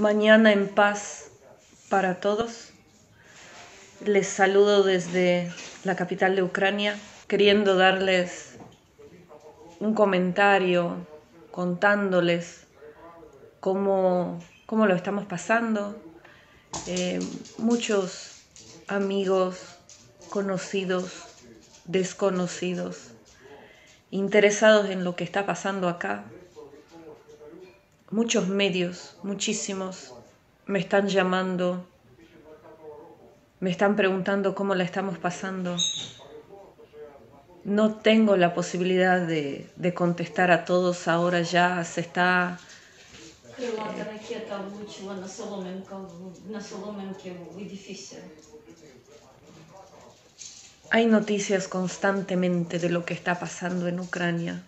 Mañana en paz para todos. Les saludo desde la capital de Ucrania, queriendo darles un comentario, contándoles cómo lo estamos pasando. Muchos amigos, conocidos, desconocidos, interesados en lo que está pasando acá. Muchos medios, muchísimos, me están llamando, me están preguntando cómo la estamos pasando. No tengo la posibilidad de contestar a todos ahora, ya se está... Hay noticias constantemente de lo que está pasando en Ucrania,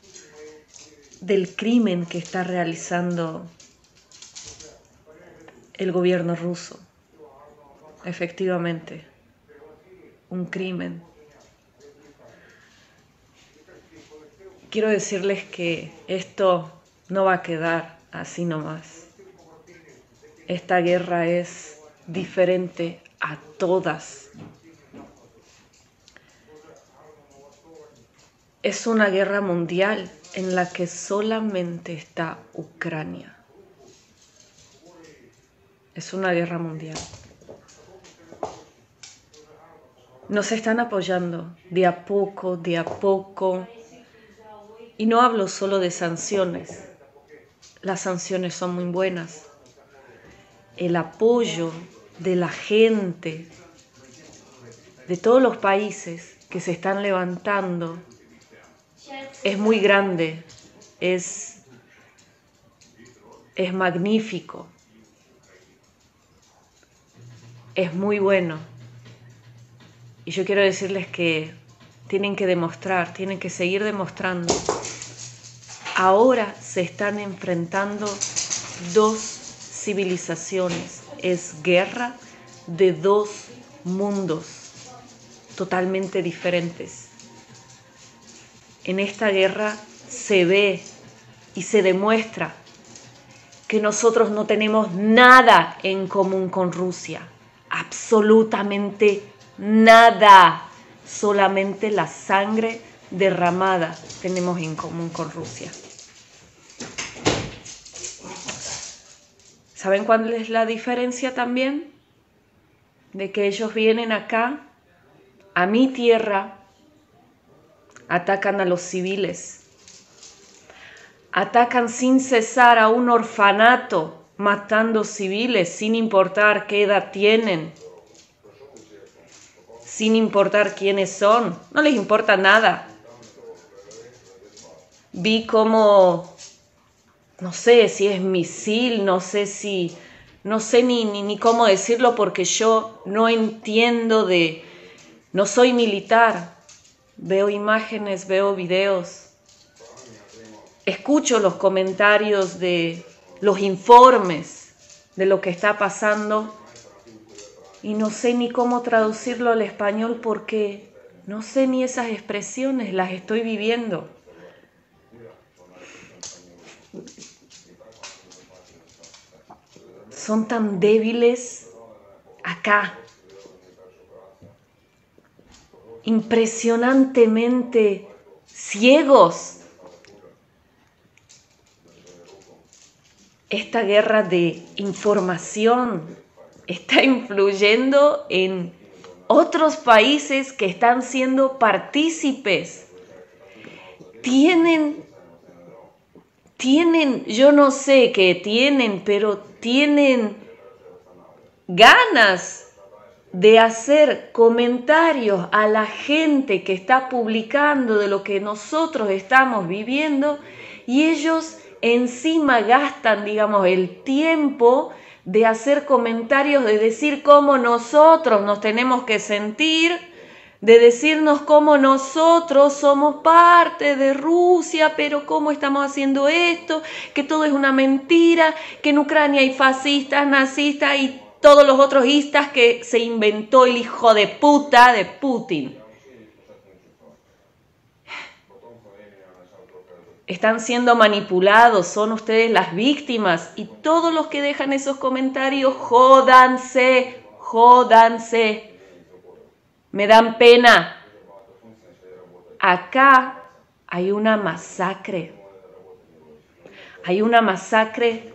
del crimen que está realizando el gobierno ruso. Efectivamente, un crimen. Quiero decirles que esto no va a quedar así nomás. Esta guerra es diferente a todas. Es una guerra mundial en la que solamente está Ucrania. Es una guerra mundial. Nos están apoyando de a poco. Y no hablo solo de sanciones. Las sanciones son muy buenas. El apoyo de la gente, de todos los países que se están levantando, es muy grande, es magnífico, es muy bueno. Y yo quiero decirles que tienen que demostrar, tienen que seguir demostrando. Ahora se están enfrentando dos civilizaciones, es guerra de dos mundos totalmente diferentes. En esta guerra se ve y se demuestra que nosotros no tenemos nada en común con Rusia. Absolutamente nada. Solamente la sangre derramada tenemos en común con Rusia. ¿Saben cuál es la diferencia también? De que ellos vienen acá, a mi tierra, atacan a los civiles, atacan sin cesar a un orfanato, matando civiles sin importar qué edad tienen, sin importar quiénes son, no les importa nada. Vi como, no sé si es misil, no sé ni cómo decirlo porque yo no entiendo de, no soy militar. Veo imágenes, veo videos, escucho los comentarios de los informes de lo que está pasando y no sé ni cómo traducirlo al español porque no sé ni esas expresiones, las estoy viviendo. Son tan débiles acá. Impresionantemente ciegos. Esta guerra de información está influyendo en otros países que están siendo partícipes. Tienen, yo no sé qué tienen, pero tienen ganas de hacer comentarios a la gente que está publicando de lo que nosotros estamos viviendo y ellos encima gastan, digamos, el tiempo de hacer comentarios, de decir cómo nosotros nos tenemos que sentir, de decirnos cómo nosotros somos parte de Rusia, pero cómo estamos haciendo esto, que todo es una mentira, que en Ucrania hay fascistas, nazistas y todos los otros istas que se inventó el hijo de puta de Putin. están siendo manipulados, son ustedes las víctimas. Y todos los que dejan esos comentarios, jódanse, jódanse. Me dan pena. Acá hay una masacre. Hay una masacre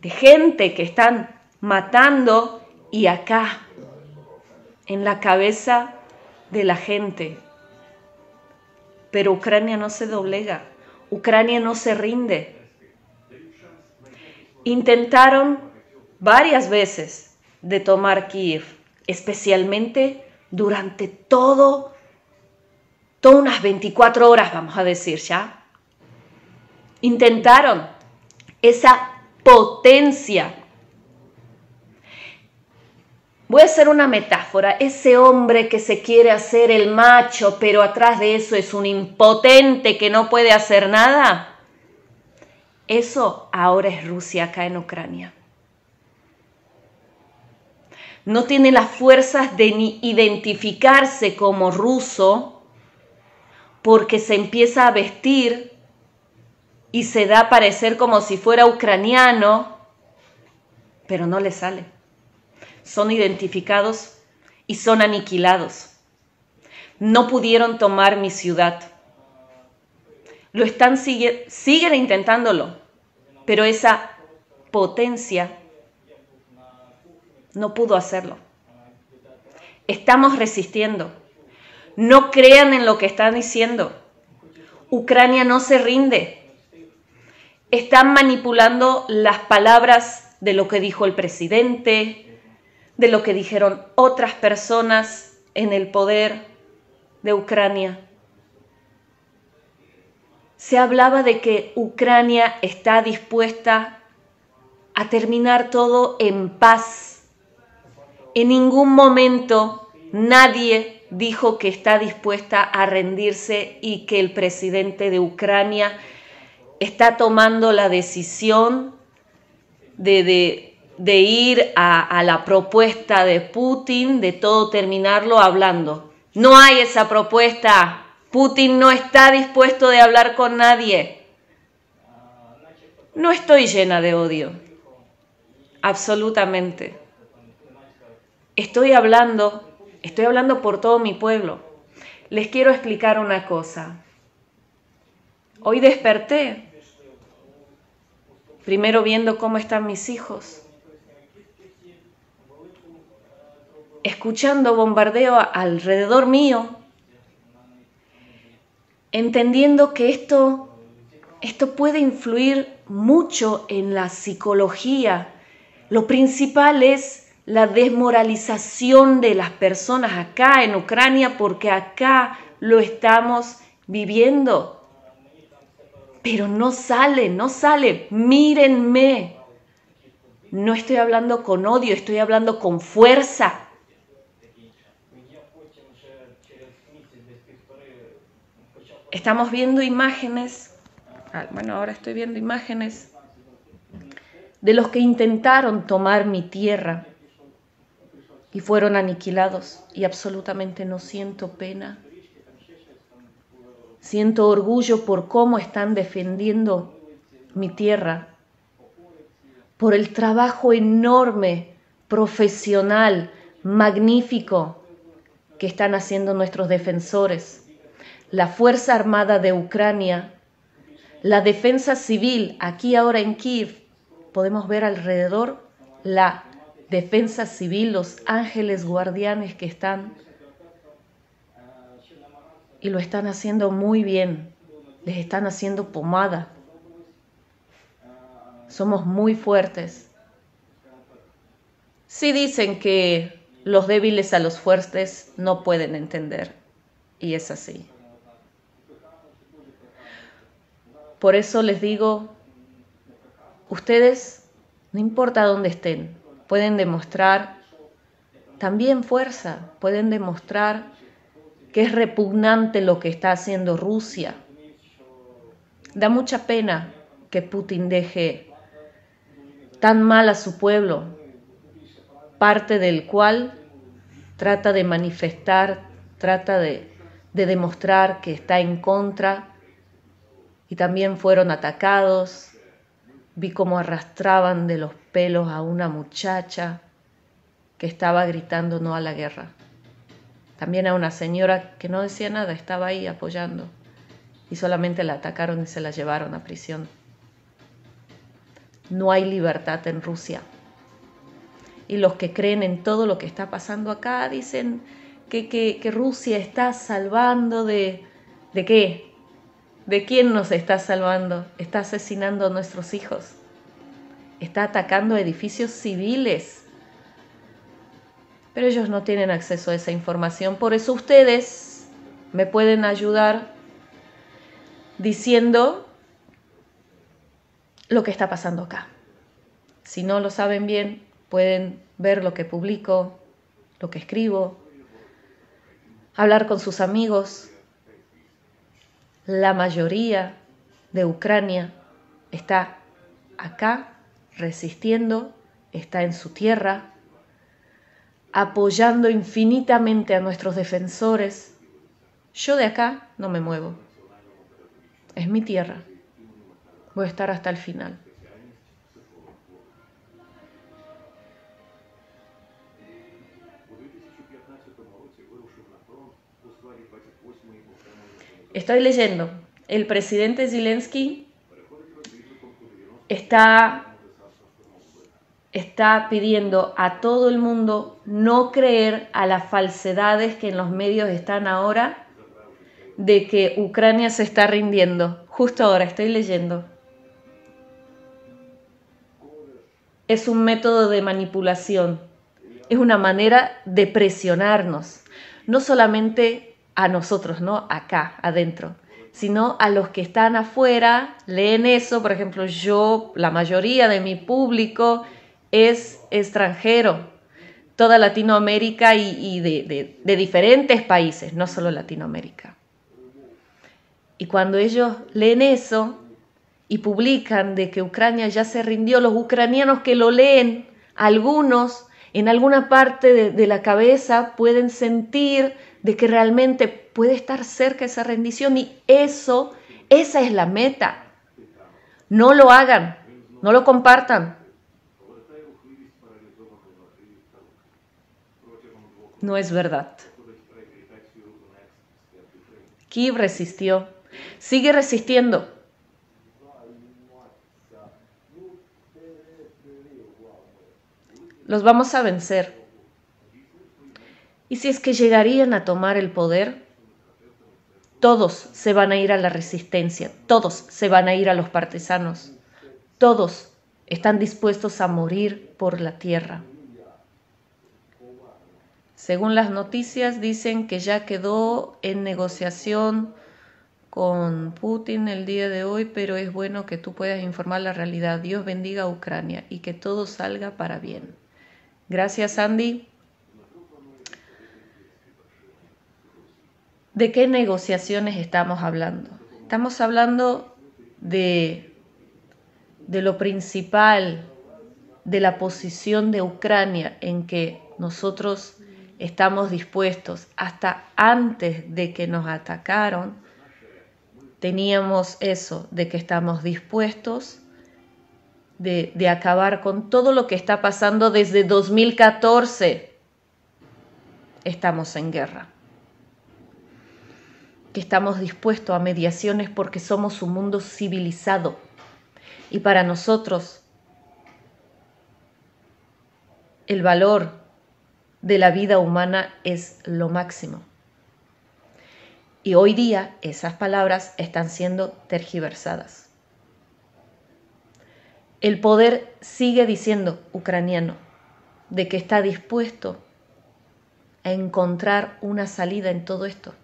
de gente que están matando y acá, en la cabeza de la gente. Pero Ucrania no se doblega. Ucrania no se rinde. Intentaron varias veces de tomar Kiev, especialmente durante todas unas 24 horas, vamos a decir ya. Intentaron esa potencia. Voy a hacer una metáfora. Ese hombre que se quiere hacer el macho, pero atrás de eso es un impotente que no puede hacer nada. Eso ahora es Rusia acá en Ucrania. No tiene las fuerzas de ni identificarse como ruso porque se empieza a vestir y se da a parecer como si fuera ucraniano, pero no le sale. Son identificados y son aniquilados. No pudieron tomar mi ciudad. Lo están siguen intentándolo, pero esa potencia no pudo hacerlo. Estamos resistiendo. No crean en lo que están diciendo. Ucrania no se rinde. Están manipulando las palabras de lo que dijo el presidente, de lo que dijeron otras personas en el poder de Ucrania. Se hablaba de que Ucrania está dispuesta a terminar todo en paz. En ningún momento nadie dijo que está dispuesta a rendirse y que el presidente de Ucrania está tomando la decisión de ir a la propuesta de Putin de todo terminarlo hablando. No hay esa propuesta. Putin no está dispuesto de hablar con nadie. No estoy llena de odio. Absolutamente. Estoy hablando por todo mi pueblo. Les quiero explicar una cosa. Hoy desperté, primero viendo cómo están mis hijos, escuchando bombardeo alrededor mío, entendiendo que esto puede influir mucho en la psicología. Lo principal es la desmoralización de las personas acá en Ucrania, porque acá lo estamos viviendo. Pero no sale, no sale. Mírenme. No estoy hablando con odio, estoy hablando con fuerza. Estamos viendo imágenes. Bueno, ahora estoy viendo imágenes de los que intentaron tomar mi tierra. Y fueron aniquilados. Y absolutamente no siento pena. Siento orgullo por cómo están defendiendo mi tierra. Por el trabajo enorme, profesional, magnífico que están haciendo nuestros defensores. La Fuerza Armada de Ucrania, la defensa civil, aquí ahora en Kiev, podemos ver alrededor la defensa civil, los ángeles guardianes que están y lo están haciendo muy bien, les están haciendo pomada. Somos muy fuertes. Sí dicen que los débiles a los fuertes no pueden entender y es así. Por eso les digo, ustedes, no importa dónde estén, pueden demostrar también fuerza, pueden demostrar que es repugnante lo que está haciendo Rusia. Da mucha pena que Putin deje tan mal a su pueblo, parte del cual trata de manifestar, trata de demostrar que está en contra y también fueron atacados. Vi cómo arrastraban de los pelos a una muchacha que estaba gritando no a la guerra. También a una señora que no decía nada, estaba ahí apoyando. Y solamente la atacaron y se la llevaron a prisión. No hay libertad en Rusia. Y los que creen en todo lo que está pasando acá dicen que Rusia está salvando ¿de qué? ¿De quién nos está salvando? Está asesinando a nuestros hijos. Está atacando edificios civiles. Pero ellos no tienen acceso a esa información. Por eso ustedes me pueden ayudar diciendo lo que está pasando acá. Si no lo saben bien, pueden ver lo que publico, lo que escribo, hablar con sus amigos. La mayoría de Ucrania está acá resistiendo, está en su tierra, apoyando infinitamente a nuestros defensores. Yo de acá no me muevo. Es mi tierra. Voy a estar hasta el final. Estoy leyendo. El presidente Zelensky está pidiendo a todo el mundo no creer a las falsedades que en los medios están ahora de que Ucrania se está rindiendo. Justo ahora estoy leyendo. Es un método de manipulación. Es una manera de presionarnos. No solamente a nosotros, ¿no? Acá, adentro, sino a los que están afuera, leen eso. Por ejemplo, yo, la mayoría de mi público es extranjero, toda Latinoamérica y de diferentes países, no solo Latinoamérica. Y cuando ellos leen eso y publican de que Ucrania ya se rindió, los ucranianos que lo leen, algunos en alguna parte de la cabeza pueden sentir de que realmente puede estar cerca esa rendición, y esa es la meta. No lo hagan, no lo compartan. No es verdad. Kiev resistió, sigue resistiendo. Los vamos a vencer. Y si es que llegarían a tomar el poder, todos se van a ir a la resistencia, todos se van a ir a los partisanos, todos están dispuestos a morir por la tierra. Según las noticias, dicen que ya quedó en negociación con Putin el día de hoy, pero es bueno que tú puedas informar la realidad. Dios bendiga a Ucrania y que todo salga para bien. Gracias, Andy. ¿De qué negociaciones estamos hablando? Estamos hablando de lo principal, de la posición de Ucrania en que nosotros estamos dispuestos. Hasta antes de que nos atacaron, teníamos eso, de que estamos dispuestos de acabar con todo lo que está pasando desde 2014. Estamos en guerra. Que estamos dispuestos a mediaciones porque somos un mundo civilizado. Y para nosotros, el valor de la vida humana es lo máximo. Y hoy día esas palabras están siendo tergiversadas. El poder sigue diciendo, ucraniano, de que está dispuesto a encontrar una salida en todo esto.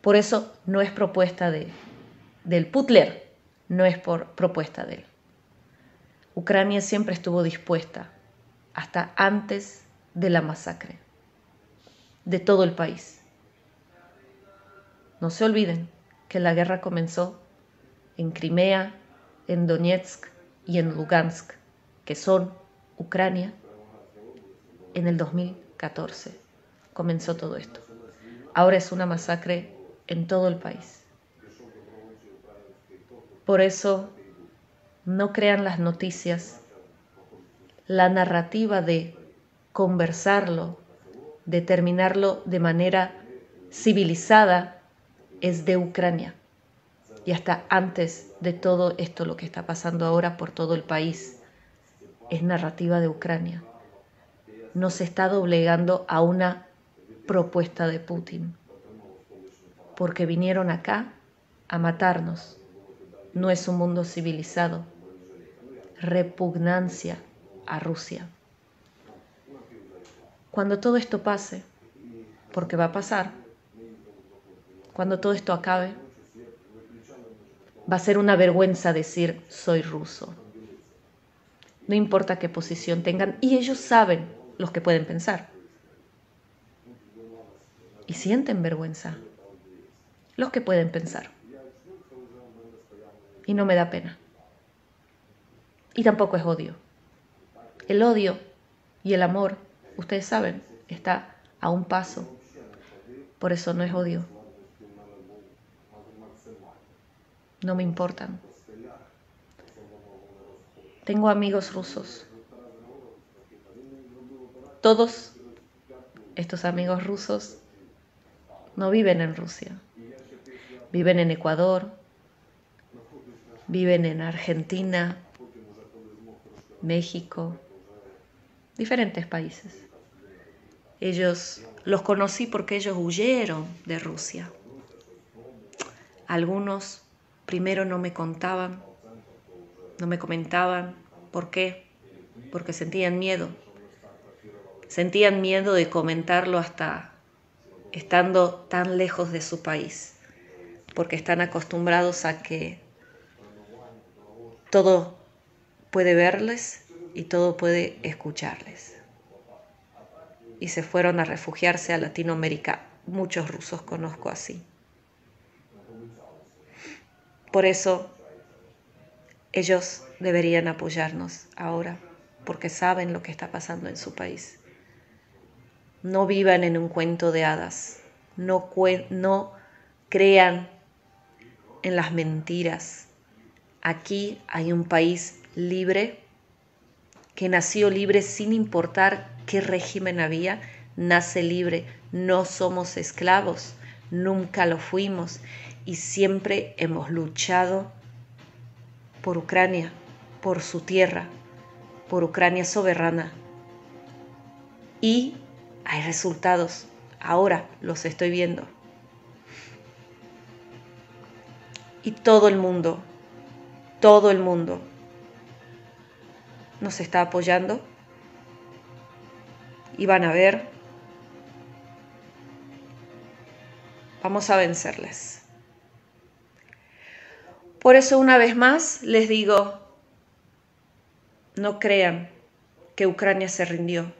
Por eso no es propuesta del Putler, no es por propuesta de él. Ucrania siempre estuvo dispuesta, hasta antes de la masacre, de todo el país. No se olviden que la guerra comenzó en Crimea, en Donetsk y en Luhansk, que son Ucrania, en el 2014. Comenzó todo esto. Ahora es una masacre en todo el país. Por eso, no crean las noticias, la narrativa de conversarlo, de terminarlo de manera civilizada, es de Ucrania. Y hasta antes de todo esto, lo que está pasando ahora por todo el país, es narrativa de Ucrania. No se está doblegando a una propuesta de Putin, porque vinieron acá a matarnos. No es un mundo civilizado. Repugnancia a Rusia. Cuando todo esto pase, porque va a pasar, cuando todo esto acabe, va a ser una vergüenza decir soy ruso. No importa qué posición tengan, y ellos saben, los que pueden pensar. Y sienten vergüenza, los que pueden pensar. Y no me da pena. Y tampoco es odio. El odio y el amor, ustedes saben, está a un paso. Por eso no es odio. No me importan. Tengo amigos rusos. Todos estos amigos rusos no viven en Rusia. Viven en Ecuador, viven en Argentina, México, diferentes países. Ellos los conocí porque ellos huyeron de Rusia. Algunos primero no me comentaban por qué, porque sentían miedo. Sentían miedo de comentarlo hasta estando tan lejos de su país, porque están acostumbrados a que todo puede verles y todo puede escucharles. Y se fueron a refugiarse a Latinoamérica. Muchos rusos conozco así. Por eso ellos deberían apoyarnos ahora, porque saben lo que está pasando en su país. No vivan en un cuento de hadas, no crean en las mentiras. Aquí hay un país libre, que nació libre sin importar qué régimen había, nace libre. No somos esclavos, nunca lo fuimos y siempre hemos luchado por Ucrania, por su tierra, por Ucrania soberana. Y hay resultados, ahora los estoy viendo. Y todo el mundo nos está apoyando. Y van a ver, vamos a vencerles. Por eso una vez más les digo, no crean que Ucrania se rindió.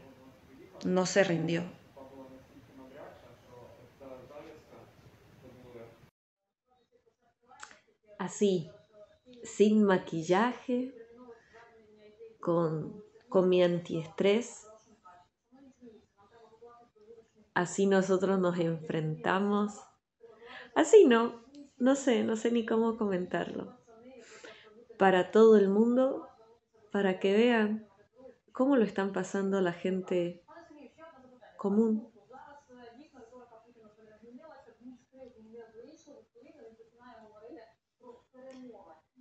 No se rindió. Así, sin maquillaje, con mi antiestrés, así nosotros nos enfrentamos. Así no sé ni cómo comentarlo. Para todo el mundo, para que vean cómo lo están pasando la gente común.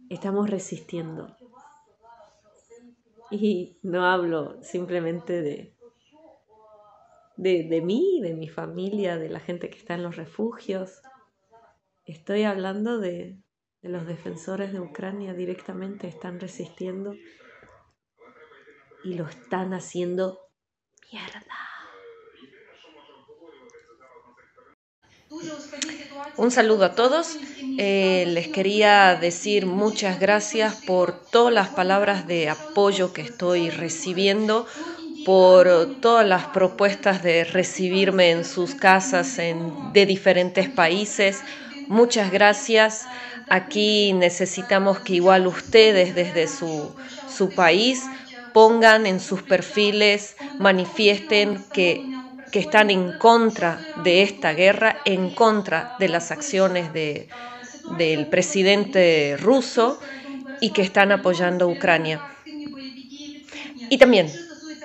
Estamos resistiendo. Y no hablo simplemente de mí, de mi familia, de la gente que está en los refugios. Estoy hablando de los defensores de Ucrania directamente. Están resistiendo y lo están haciendo mierda. Un saludo a todos. Les quería decir muchas gracias por todas las palabras de apoyo que estoy recibiendo, por todas las propuestas de recibirme en sus casas de diferentes países. Muchas gracias. Aquí necesitamos que igual ustedes desde su país pongan en sus perfiles, manifiesten que están en contra de esta guerra, en contra de las acciones de del presidente ruso y que están apoyando a Ucrania. Y también,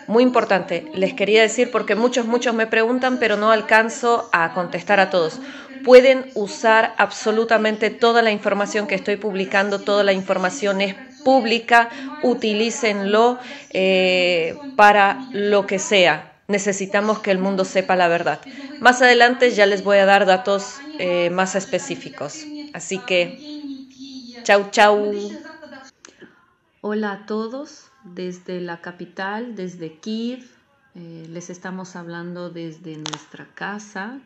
muy importante, les quería decir, porque muchos me preguntan, pero no alcanzo a contestar a todos. Pueden usar absolutamente toda la información que estoy publicando, toda la información es pública, utilícenlo para lo que sea. Necesitamos que el mundo sepa la verdad. Más adelante ya les voy a dar datos más específicos. Así que, chau, chau. Hola a todos, desde la capital, desde Kiev. Les estamos hablando desde nuestra casa.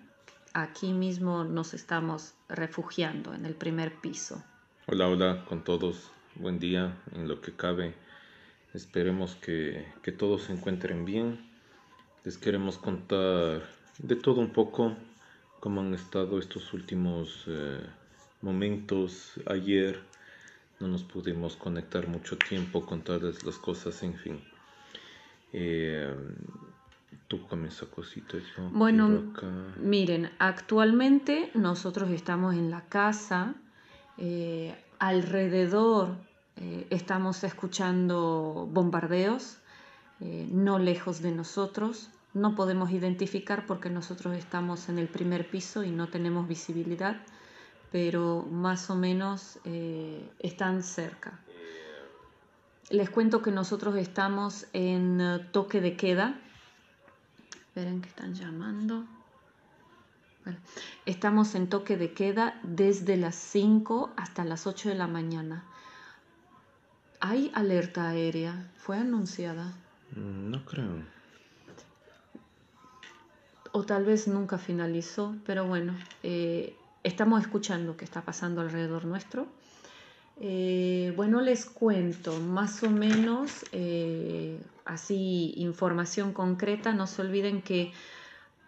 Aquí mismo nos estamos refugiando en el primer piso. Hola, hola con todos. Buen día en lo que cabe. Esperemos que todos se encuentren bien. Les queremos contar de todo un poco, cómo han estado estos últimos momentos. Ayer no nos pudimos conectar mucho tiempo, contarles las cosas, en fin. Tú comienza cosita. Yo bueno, acá. Miren, actualmente nosotros estamos en la casa, alrededor estamos escuchando bombardeos, no lejos de nosotros. No podemos identificar porque nosotros estamos en el primer piso y no tenemos visibilidad, pero más o menos están cerca. Les cuento que nosotros estamos en toque de queda. Esperen que están llamando. Bueno, estamos en toque de queda desde las 5 hasta las 8 de la mañana. Hay alerta aérea. ¿Fue anunciada? No creo. O tal vez nunca finalizó, pero bueno, estamos escuchando qué está pasando alrededor nuestro. Bueno, les cuento más o menos, así, información concreta. No se olviden que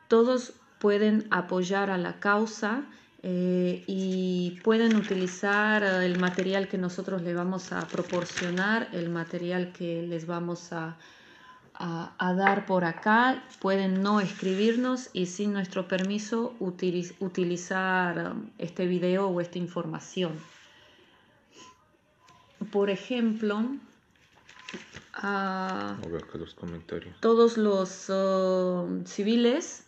todos pueden apoyar a la causa y pueden utilizar el material que nosotros les vamos a proporcionar, el material que les vamos a dar por acá. Pueden no escribirnos y sin nuestro permiso utilizar este video o esta información. Por ejemplo, a ver acá los comentarios. Todos los civiles,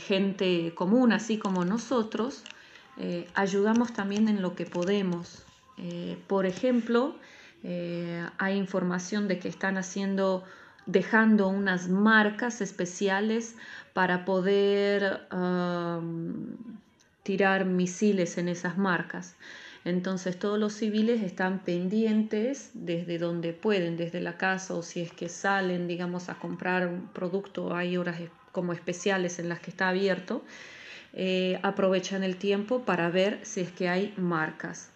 gente común así como nosotros, ayudamos también en lo que podemos. Por ejemplo, hay información de que están dejando unas marcas especiales para poder tirar misiles en esas marcas. Entonces todos los civiles están pendientes desde donde pueden, desde la casa, o si es que salen, digamos, a comprar un producto, hay horas como especiales en las que está abierto, aprovechan el tiempo para ver si es que hay marcas.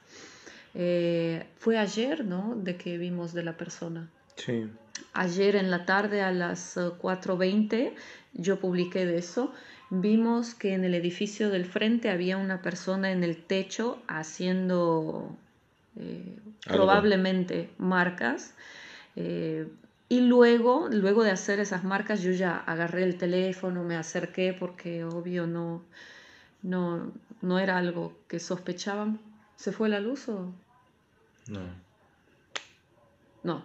Fue ayer, ¿no?, de que vimos de la persona. Sí. Ayer en la tarde a las 4:20 yo publiqué de eso. Vimos que en el edificio del frente había una persona en el techo haciendo probablemente marcas. Y luego de hacer esas marcas yo ya agarré el teléfono, me acerqué porque obvio no era algo que sospechaban. ¿Se fue la luz o...? No. No,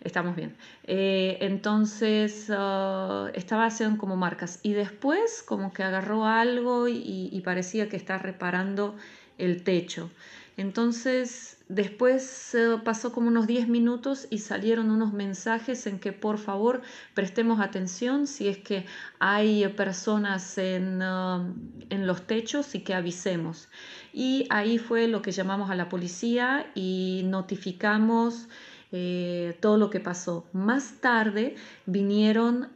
estamos bien. Entonces estaba haciendo como marcas y después como que agarró algo y parecía que está reparando el techo. Entonces después pasó como unos 10 minutos y salieron unos mensajes en que por favor prestemos atención si es que hay personas en los techos y que avisemos. Y ahí fue lo que llamamos a la policía y notificamos todo lo que pasó. Más tarde vinieron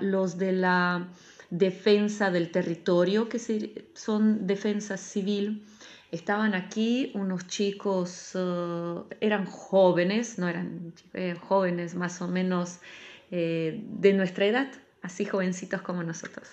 los de la defensa del territorio, que son defensa civil. Estaban aquí unos chicos, eran jóvenes, no eran jóvenes, más o menos de nuestra edad, así jovencitos como nosotros.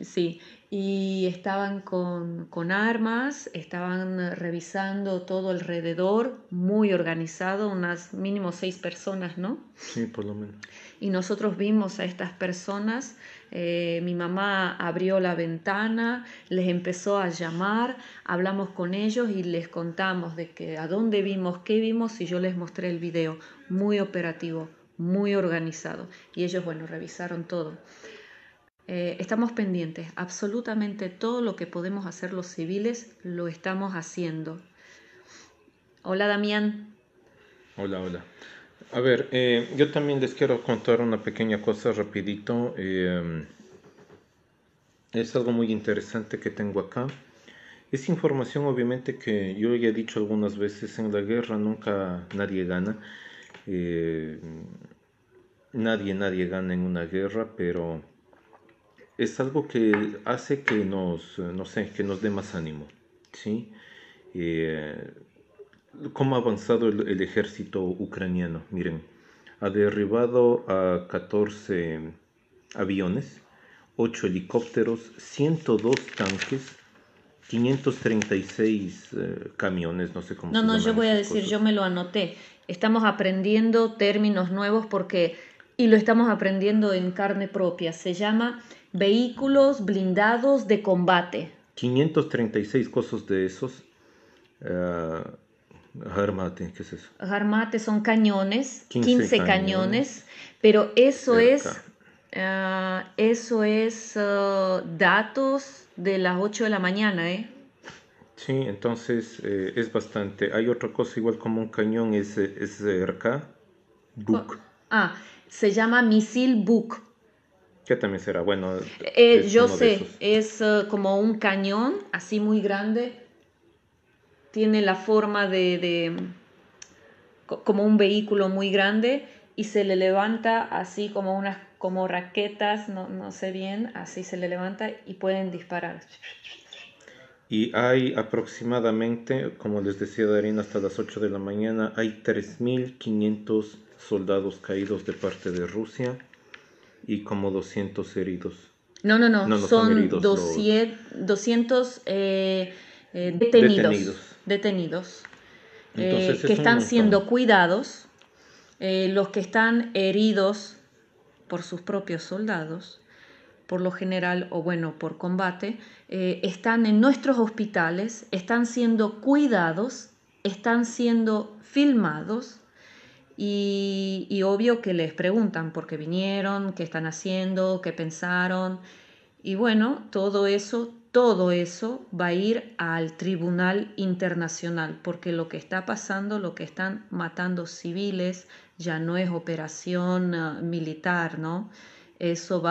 Sí, y estaban con armas, estaban revisando todo alrededor, muy organizado, unas mínimo 6 personas, ¿no? Sí, por lo menos. Y nosotros vimos a estas personas, mi mamá abrió la ventana, les empezó a llamar, hablamos con ellos y les contamos de que a dónde vimos, qué vimos, y yo les mostré el video, muy operativo, muy organizado. Y ellos, bueno, revisaron todo. Estamos pendientes, absolutamente todo lo que podemos hacer los civiles lo estamos haciendo. Hola, Damián. Hola, hola. A ver, yo también les quiero contar una pequeña cosa rapidito. Es algo muy interesante que tengo acá. Es información obviamente que yo ya he dicho algunas veces, en la guerra nunca nadie gana. Nadie gana en una guerra, pero es algo que hace que nos dé más ánimo, ¿sí? ¿Cómo ha avanzado el ejército ucraniano? Miren, ha derribado a 14 aviones, 8 helicópteros, 102 tanques, 536 camiones, no sé cómo se llaman. No, yo voy a decir, cosas. Yo me lo anoté. Estamos aprendiendo términos nuevos y lo estamos aprendiendo en carne propia. Se llama vehículos blindados de combate. 536 cosas de esos. Harmate, ¿qué es eso? Harmate son cañones, 15 cañones, pero eso es datos de las 8 de la mañana, ¿eh? Sí, entonces es bastante. Hay otra cosa igual como un cañón, es RK, buk. Se llama misil buk. ¿Qué también será? Bueno, yo sé, es como un cañón así muy grande. Tiene la forma de como un vehículo muy grande y se le levanta así como como raquetas, no sé bien, así se le levanta y pueden disparar. Y hay aproximadamente, como les decía Darín, hasta las 8 de la mañana, hay 3.500 soldados caídos de parte de Rusia. Y como 200 heridos. No son heridos, 200 detenidos. Entonces, que están siendo cuidados. Los que están heridos por sus propios soldados, por lo general, o bueno, por combate, están en nuestros hospitales, están siendo cuidados, están siendo filmados. Y obvio que les preguntan por qué vinieron, qué están haciendo, qué pensaron. Y bueno, todo eso va a ir al Tribunal Internacional, porque lo que está pasando, lo que están matando civiles, ya no es operación militar, ¿no? Eso no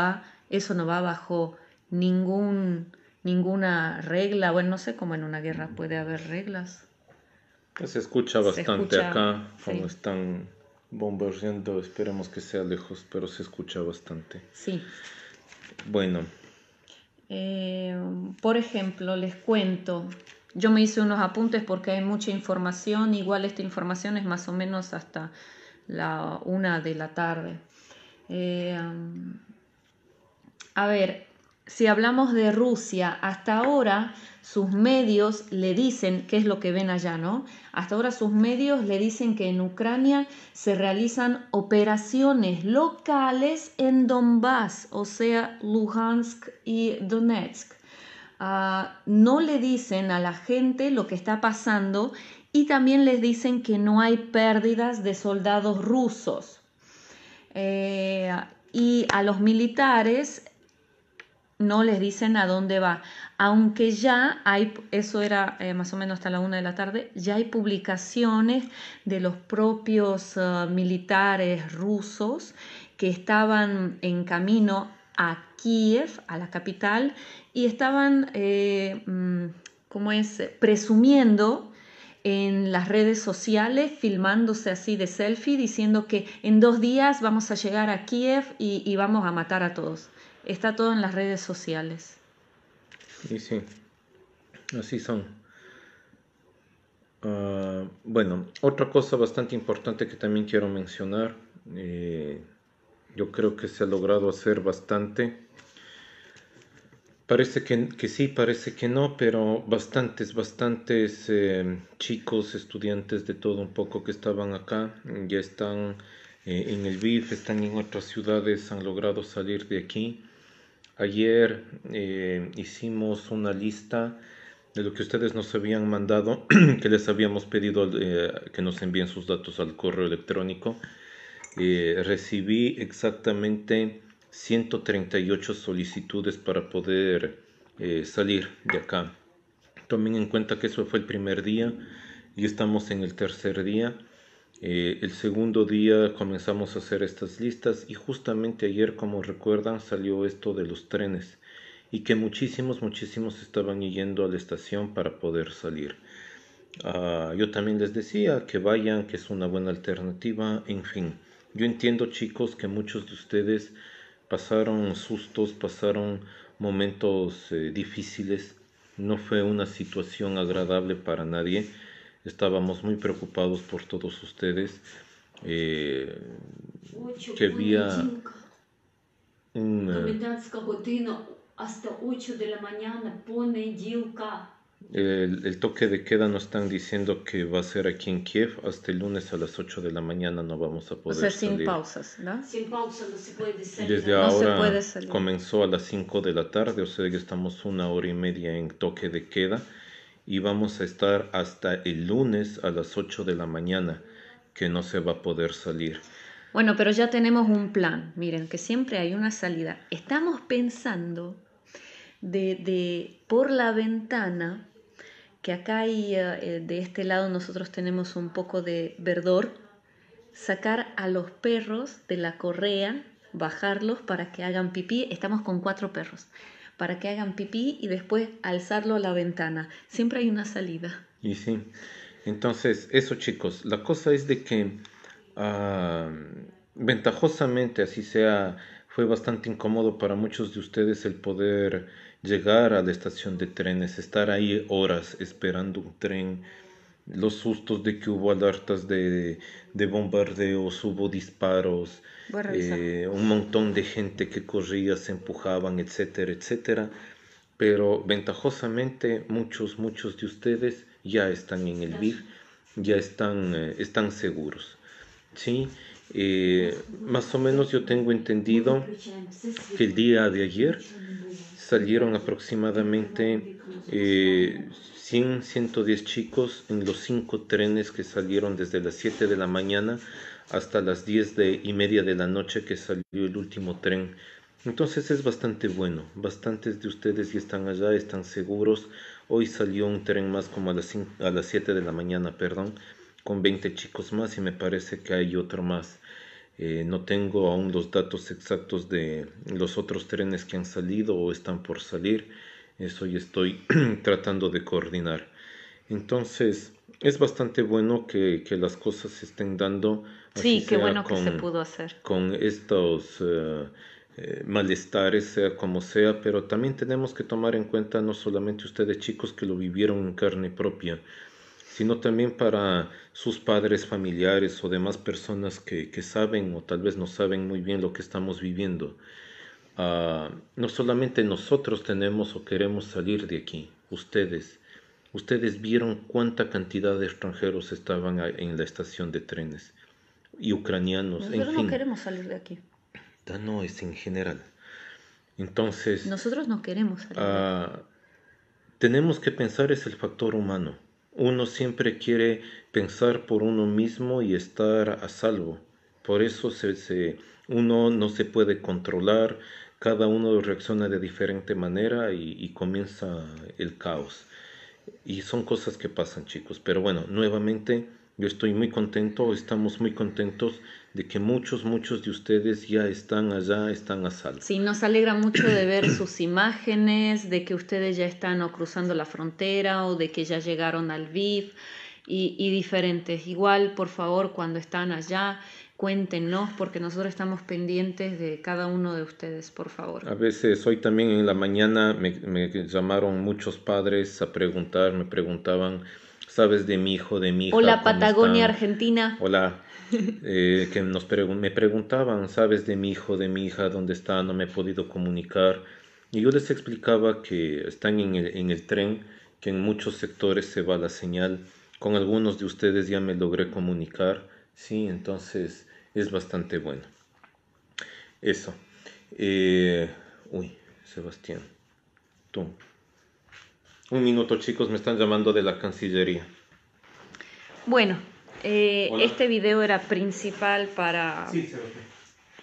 va bajo ninguna regla. Bueno, no sé cómo en una guerra puede haber reglas. Se escucha bastante acá, como están bombardeando, esperemos que sea lejos, pero se escucha bastante. Sí. Bueno. Por ejemplo, les cuento, yo me hice unos apuntes porque hay mucha información, igual esta información es más o menos hasta la 1 de la tarde. A ver, si hablamos de Rusia, hasta ahora sus medios le dicen, qué es lo que ven allá, ¿no? Hasta ahora sus medios le dicen que en Ucrania se realizan operaciones locales en Donbass, o sea, Luhansk y Donetsk. No le dicen a la gente lo que está pasando y también les dicen que no hay pérdidas de soldados rusos. Y a los militares no les dicen a dónde va, aunque ya hay, eso era más o menos hasta la 1 de la tarde, ya hay publicaciones de los propios militares rusos que estaban en camino a Kiev, a la capital, y estaban presumiendo en las redes sociales, filmándose así de selfie, diciendo que en 2 días vamos a llegar a Kiev y vamos a matar a todos. Está todo en las redes sociales. Y sí, así son. Bueno, otra cosa bastante importante que también quiero mencionar. Yo creo que se ha logrado hacer bastante. Parece que sí, parece que no, pero bastantes chicos, estudiantes de todo un poco que estaban acá, ya están en el BIF, están en otras ciudades, han logrado salir de aquí. Ayer hicimos una lista de lo que ustedes nos habían mandado, que les habíamos pedido que nos envíen sus datos al correo electrónico. Recibí exactamente 138 solicitudes para poder salir de acá. Tomen en cuenta que eso fue el primer día y estamos en el tercer día. El segundo día comenzamos a hacer estas listas y justamente ayer, como recuerdan, salió esto de los trenes y que muchísimos estaban yendo a la estación para poder salir. Yo también les decía que vayan, que es una buena alternativa, en fin. Yo entiendo, chicos, que muchos de ustedes pasaron sustos, pasaron momentos difíciles. No fue una situación agradable para nadie. Estábamos muy preocupados por todos ustedes. Que había el toque de queda. Nos están diciendo que va a ser aquí en Kiev hasta el lunes a las 8 de la mañana. No vamos a poder salir. Sin pausas, ¿no? Sin pausas no se puede salir. Desde ahora comenzó a las 5 de la tarde, o sea que estamos 1 hora y media en toque de queda y vamos a estar hasta el lunes a las 8 de la mañana, que no se va a poder salir. Bueno, pero ya tenemos un plan. Miren, que siempre hay una salida. Estamos pensando de por la ventana, que acá hay, de este lado nosotros tenemos un poco de verdor, sacar a los perros de la correa, bajarlos para que hagan pipí. Estamos con 4 perros, para que hagan pipí y después alzarlo a la ventana. Siempre hay una salida. Y sí, entonces eso, chicos, la cosa es de que ventajosamente, así sea, fue bastante incómodo para muchos de ustedes el poder llegar a la estación de trenes, estar ahí horas esperando un tren, los sustos de que hubo alertas de bombardeos, hubo disparos, un montón de gente que corría, se empujaban, etcétera, etcétera. Pero ventajosamente muchos de ustedes ya están en el BIF, ya están seguros, ¿sí? Más o menos yo tengo entendido que el día de ayer salieron aproximadamente 110 chicos en los 5 trenes que salieron desde las 7 de la mañana hasta las 10:30 de la noche, que salió el último tren. Entonces es bastante bueno. Bastantes de ustedes ya están allá, están seguros. Hoy salió un tren más como a las 7 de la mañana, perdón, con 20 chicos más, y me parece que hay otro más. No tengo aún los datos exactos de los otros trenes que han salido o están por salir. Eso ya estoy tratando de coordinar. Entonces, es bastante bueno que las cosas se estén dando. Sí, qué bueno que se pudo hacer. Con estos malestares, sea como sea, pero también tenemos que tomar en cuenta no solamente ustedes, chicos, que lo vivieron en carne propia, sino también para sus padres, familiares o demás personas que saben o tal vez no saben muy bien lo que estamos viviendo. No solamente nosotros tenemos o queremos salir de aquí, ustedes vieron cuánta cantidad de extranjeros estaban en la estación de trenes, y ucranianos, en fin. Nosotros no queremos salir de aquí. No, es en general. Entonces, nosotros no queremos salir de aquí. Tenemos que pensar es el factor humano. Uno siempre quiere pensar por uno mismo y estar a salvo. Por eso uno no se puede controlar, cada uno reacciona de diferente manera y comienza el caos. Y son cosas que pasan, chicos. Pero bueno, nuevamente yo estoy muy contento, estamos muy contentos de que muchos de ustedes ya están allá, están a salvo. Sí, nos alegra mucho de ver sus imágenes, de que ustedes ya están o cruzando la frontera o de que ya llegaron al BIF y diferentes. Igual, por favor, cuando están allá, cuéntenos, porque nosotros estamos pendientes de cada uno de ustedes, por favor. A veces, hoy también en la mañana me llamaron muchos padres a preguntar, me preguntaban, ¿sabes de mi hijo, de mi hija? Hola, Patagonia, están? Argentina. Hola, que me preguntaban, ¿sabes de mi hijo, de mi hija? ¿Dónde está? No me he podido comunicar. Y yo les explicaba que están en el tren, que en muchos sectores se va la señal. Con algunos de ustedes ya me logré comunicar, ¿sí? Entonces es bastante bueno. Eso. Uy, Sebastián. Tú. Un minuto, chicos, me están llamando de la Cancillería. Bueno, este video era principal para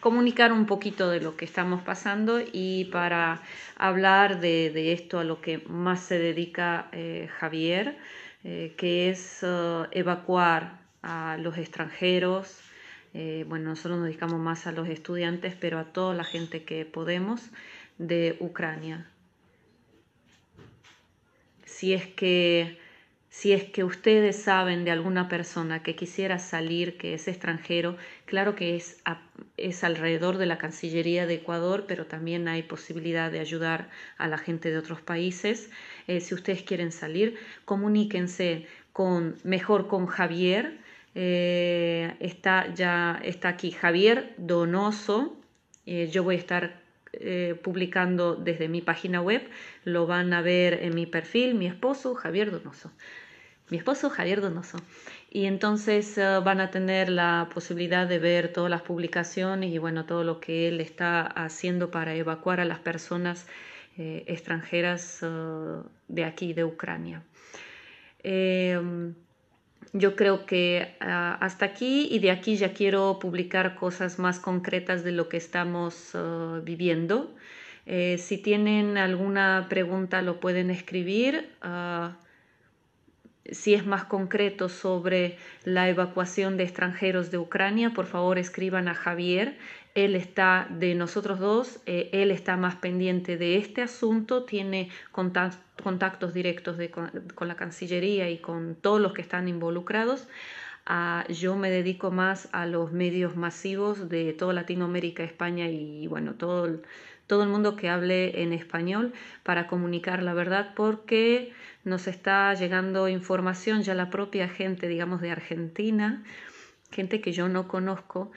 comunicar un poquito de lo que estamos pasando y para hablar de esto a lo que más se dedica Javier, que es evacuar a los extranjeros. Bueno, nosotros nos dedicamos más a los estudiantes, pero a toda la gente que podemos de Ucrania. Si es que ustedes saben de alguna persona que quisiera salir, que es extranjero, claro que es alrededor de la Cancillería de Ecuador, pero también hay posibilidad de ayudar a la gente de otros países. Si ustedes quieren salir, comuníquense mejor con Javier. Está aquí Javier Donoso. Yo voy a estar publicando desde mi página web, lo van a ver en mi perfil, mi esposo Javier Donoso, y entonces van a tener la posibilidad de ver todas las publicaciones y bueno, todo lo que él está haciendo para evacuar a las personas extranjeras de aquí, de Ucrania. Yo creo que hasta aquí, y de aquí ya quiero publicar cosas más concretas de lo que estamos viviendo. Si tienen alguna pregunta lo pueden escribir. Si es más concreto sobre la evacuación de extranjeros de Ucrania, por favor escriban a Javier. Él está, de nosotros dos, él está más pendiente de este asunto, tiene contactos directos con la Cancillería y con todos los que están involucrados. Yo me dedico más a los medios masivos de toda Latinoamérica, España y bueno, todo el mundo que hable en español para comunicar la verdad, porque nos está llegando información, ya la propia gente, digamos, de Argentina, gente que yo no conozco,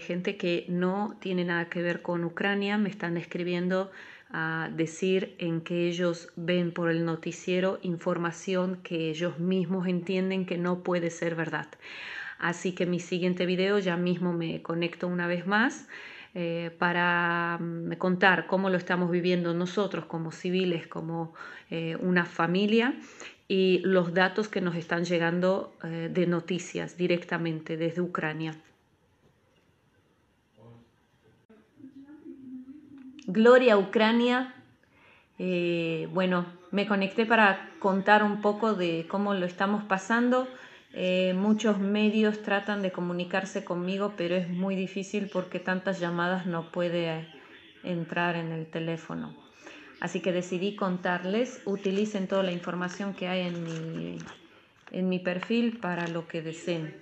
gente que no tiene nada que ver con Ucrania, me están escribiendo a decir en que ellos ven por el noticiero información que ellos mismos entienden que no puede ser verdad. Así que mi siguiente video, ya mismo me conecto una vez más para contar cómo lo estamos viviendo nosotros como civiles, como una familia, y los datos que nos están llegando de noticias directamente desde Ucrania. Gloria Ucrania. Bueno, me conecté para contar un poco de cómo lo estamos pasando. Muchos medios tratan de comunicarse conmigo, pero es muy difícil porque tantas llamadas no puede entrar en el teléfono. Así que decidí contarles. Utilicen toda la información que hay en mi perfil para lo que deseen.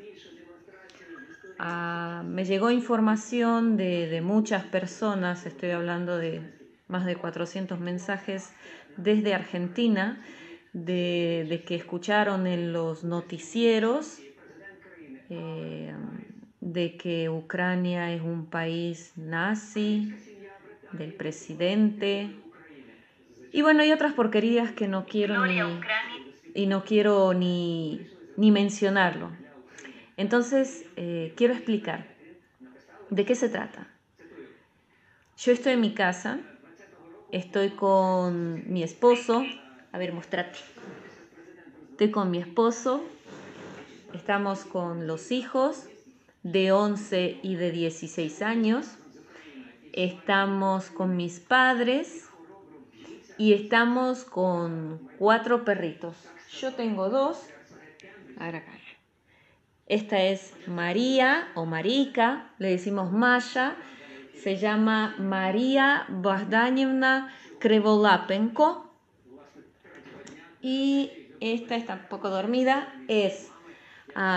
Me llegó información de muchas personas, estoy hablando de más de 400 mensajes desde Argentina, de que escucharon en los noticieros de que Ucrania es un país nazi, del presidente, y bueno, hay otras porquerías que no quiero ni mencionarlo. Entonces, quiero explicar de qué se trata. Yo estoy en mi casa, estoy con mi esposo. A ver, mostrate. Estoy con mi esposo, estamos con los hijos de 11 y de 16 años, estamos con mis padres y estamos con 4 perritos. Yo tengo 2. A ver acá. Esta es María o Marica, le decimos Masha, se llama María Bagdanievna Krevolapenko. Y esta está un poco dormida, es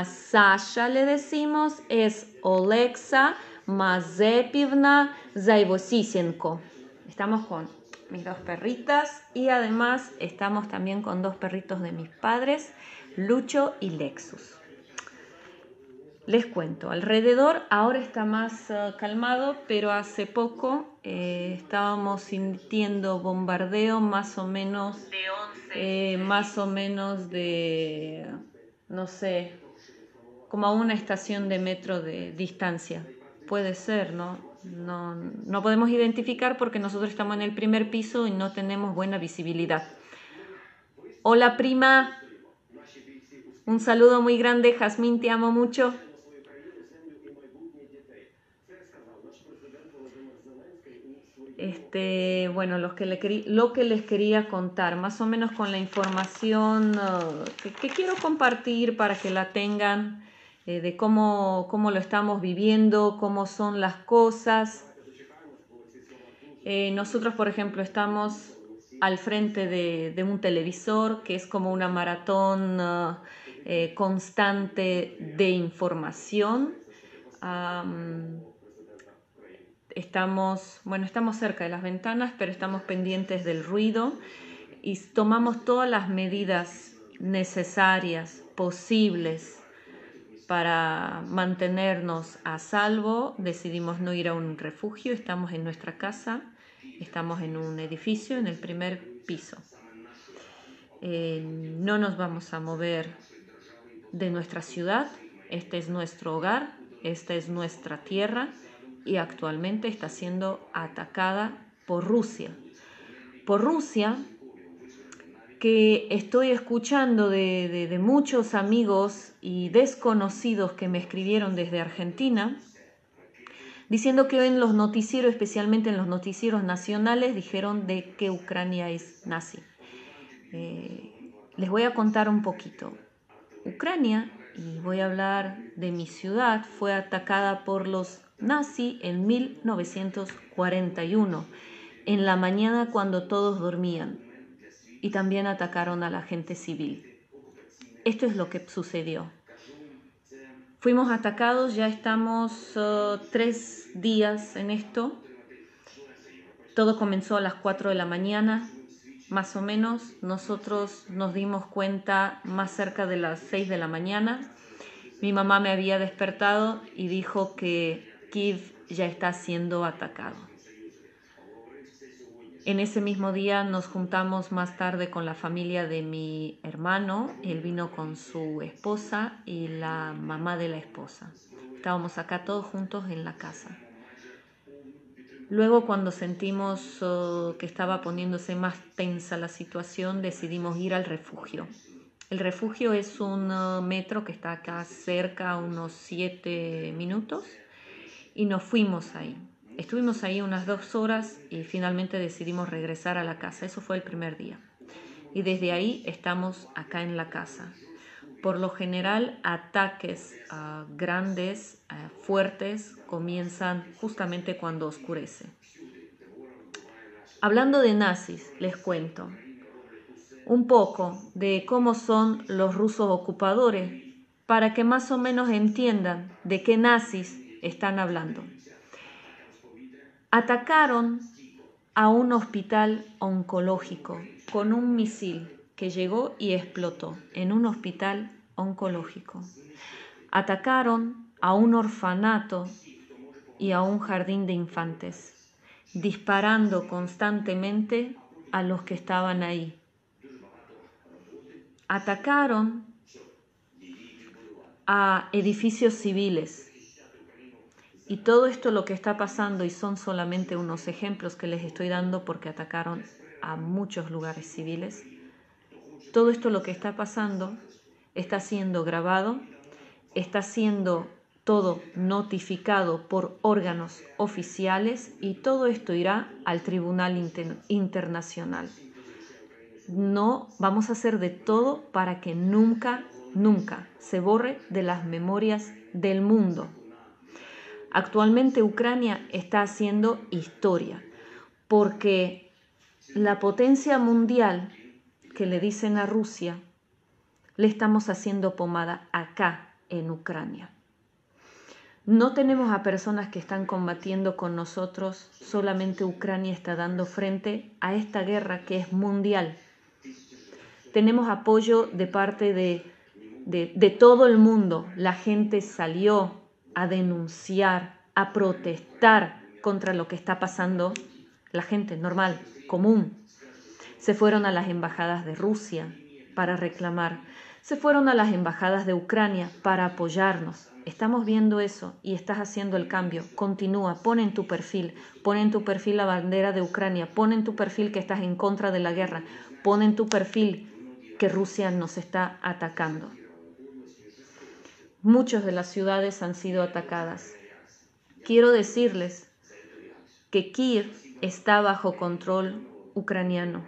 Sasha, le decimos, es Oleksa Mazepivna Zaivosisenko. Estamos con mis 2 perritas y además estamos también con 2 perritos de mis padres, Lucho y Lexus. Les cuento, alrededor ahora está más calmado, pero hace poco estábamos sintiendo bombardeo más o menos de 11, no sé, como a una estación de metro de distancia. Puede ser, ¿no? No podemos identificar porque nosotros estamos en el primer piso y no tenemos buena visibilidad. Hola, prima. Un saludo muy grande, Jazmín, te amo mucho. Bueno, lo que les quería contar, más o menos con la información que quiero compartir para que la tengan, de cómo lo estamos viviendo, cómo son las cosas. Nosotros, por ejemplo, estamos al frente de un televisor que es como una maratón constante de información. Estamos cerca de las ventanas, pero estamos pendientes del ruido y tomamos todas las medidas necesarias, posibles, para mantenernos a salvo. Decidimos no ir a un refugio, estamos en nuestra casa, estamos en un edificio, en el primer piso. No nos vamos a mover de nuestra ciudad, este es nuestro hogar, esta es nuestra tierra, y actualmente está siendo atacada por Rusia. Por Rusia, que estoy escuchando de muchos amigos y desconocidos que me escribieron desde Argentina, diciendo que en los noticieros, especialmente en los noticieros nacionales, dijeron de que Ucrania es nazi. Les voy a contar un poquito. Ucrania, y voy a hablar de mi ciudad, fue atacada por los nazis en 1941, en la mañana cuando todos dormían, y también atacaron a la gente civil. Esto es lo que sucedió. Fuimos atacados, ya estamos 3 días en esto. Todo comenzó a las 4 de la mañana, más o menos. Nosotros nos dimos cuenta más cerca de las 6 de la mañana. Mi mamá me había despertado y dijo que Kiev ya está siendo atacado. En ese mismo día nos juntamos más tarde con la familia de mi hermano. Él vino con su esposa y la mamá de la esposa. Estábamos acá todos juntos en la casa. Luego, cuando sentimos que estaba poniéndose más tensa la situación, decidimos ir al refugio. El refugio es un metro que está acá cerca, unos 7 minutos. Y nos fuimos ahí. Estuvimos ahí unas 2 horas y finalmente decidimos regresar a la casa. Eso fue el primer día. Y desde ahí estamos acá en la casa. Por lo general, ataques grandes, fuertes, comienzan justamente cuando oscurece. Hablando de nazis, les cuento un poco de cómo son los rusos ocupadores para que más o menos entiendan de qué nazis están hablando. Atacaron a un hospital oncológico con un misil que llegó y explotó en un hospital oncológico. Atacaron a un orfanato y a un jardín de infantes, disparando constantemente a los que estaban ahí. Atacaron a edificios civiles. Y todo esto lo que está pasando, y son solamente unos ejemplos que les estoy dando porque atacaron a muchos lugares civiles, todo esto lo que está pasando está siendo grabado, está siendo todo notificado por órganos oficiales y todo esto irá al Tribunal Internacional. No vamos a hacer de todo para que nunca, nunca se borre de las memorias del mundo. Actualmente Ucrania está haciendo historia porque la potencia mundial que le dicen a Rusia le estamos haciendo pomada acá en Ucrania. No tenemos a personas que están combatiendo con nosotros, solamente Ucrania está dando frente a esta guerra que es mundial. Tenemos apoyo de parte de de todo el mundo, la gente salió a denunciar, a protestar contra lo que está pasando. La gente normal, común. Se fueron a las embajadas de Rusia para reclamar. Se fueron a las embajadas de Ucrania para apoyarnos. Estamos viendo eso y estás haciendo el cambio. Continúa, pon en tu perfil la bandera de Ucrania, pon en tu perfil que estás en contra de la guerra, pon en tu perfil que Rusia nos está atacando. Muchas de las ciudades han sido atacadas. Quiero decirles que Kiev está bajo control ucraniano.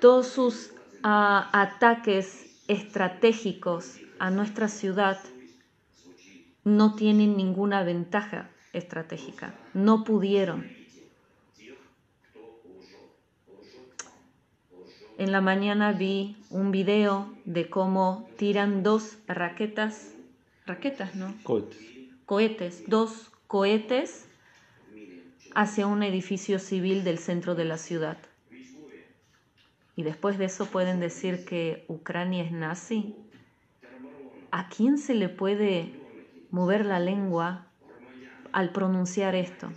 Todos sus ataques estratégicos a nuestra ciudad no tienen ninguna ventaja estratégica. No pudieron. En la mañana vi un video de cómo tiran dos cohetes. Dos cohetes hacia un edificio civil del centro de la ciudad. Y después de eso pueden decir que Ucrania es nazi. ¿A quién se le puede mover la lengua al pronunciar esto?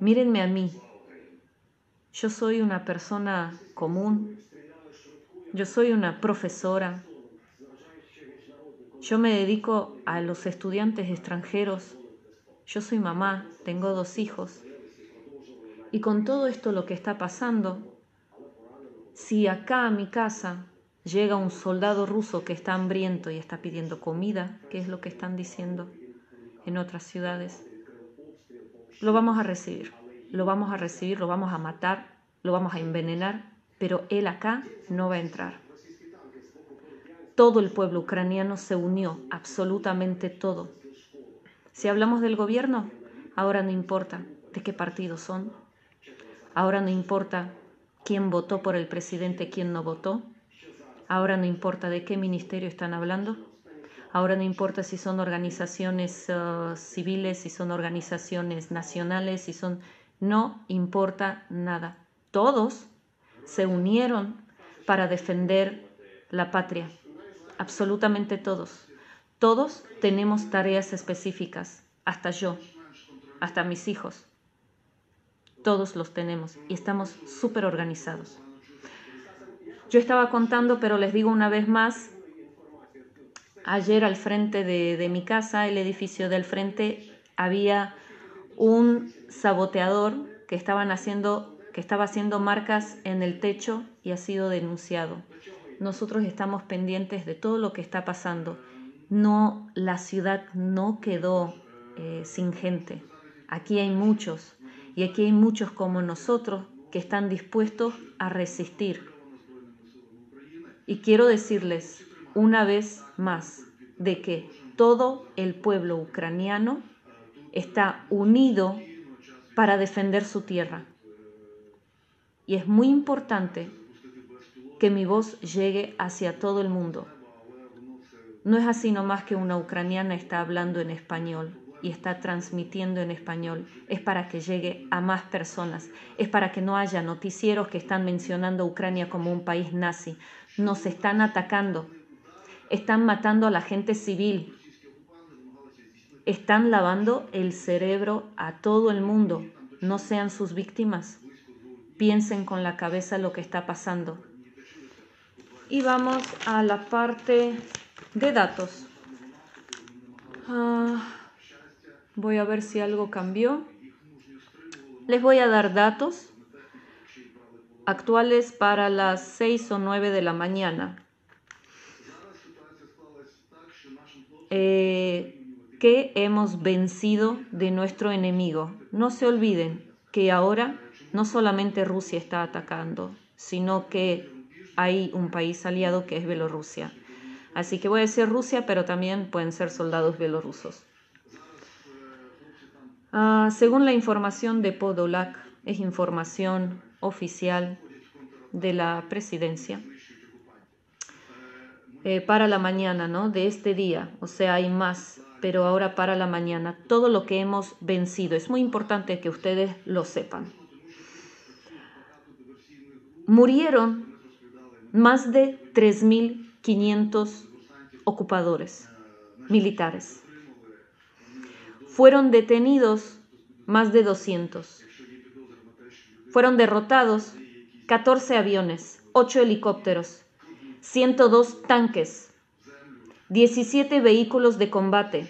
Mírenme a mí. Yo soy una persona común. Yo soy una profesora. Yo me dedico a los estudiantes extranjeros. Yo soy mamá, tengo 2 hijos. Y con todo esto lo que está pasando, si acá a mi casa llega un soldado ruso que está hambriento y está pidiendo comida, que es lo que están diciendo en otras ciudades, lo vamos a recibir, lo vamos a recibir, lo vamos a matar, lo vamos a envenenar, pero él acá no va a entrar. Todo el pueblo ucraniano se unió, absolutamente todo. Si hablamos del gobierno, ahora no importa de qué partido son, ahora no importa quién votó por el presidente, quién no votó, ahora no importa de qué ministerio están hablando, ahora no importa si son organizaciones civiles, si son organizaciones nacionales, si son... No importa nada. Todos se unieron para defender la patria, absolutamente todos. Todos tenemos tareas específicas, hasta yo, hasta mis hijos. Todos los tenemos y estamos súper organizados. Yo estaba contando, pero les digo una vez más, ayer al frente de mi casa, el edificio del frente, había un saboteador que estaba haciendo marcas en el techo y ha sido denunciado. Nosotros estamos pendientes de todo lo que está pasando. No, la ciudad no quedó sin gente. Aquí hay muchos, y aquí hay muchos como nosotros que están dispuestos a resistir. Y quiero decirles una vez más de que todo el pueblo ucraniano está unido para defender su tierra. Y es muy importante que mi voz llegue hacia todo el mundo. No es así nomás que una ucraniana está hablando en español y está transmitiendo en español. Es para que llegue a más personas. Es para que no haya noticieros que están mencionando a Ucrania como un país nazi. Nos están atacando. Están matando a la gente civil. Están lavando el cerebro a todo el mundo. No sean sus víctimas. Piensen con la cabeza lo que está pasando. Y vamos a la parte de datos. Voy a ver si algo cambió. Les voy a dar datos actuales para las 6 o 9 de la mañana. Que hemos vencido de nuestro enemigo. No se olviden que ahora no solamente Rusia está atacando, sino que hay un país aliado que es Bielorrusia. Así que voy a decir Rusia, pero también pueden ser soldados bielorrusos. Según la información de Podolak, es información oficial de la presidencia, para la mañana, ¿no?, de este día, o sea, hay más, pero ahora para la mañana, todo lo que hemos vencido. Es muy importante que ustedes lo sepan. Murieron más de 3.000 500 ocupadores militares. Fueron detenidos más de 200. Fueron derrotados 14 aviones, 8 helicópteros, 102 tanques, 17 vehículos de combate,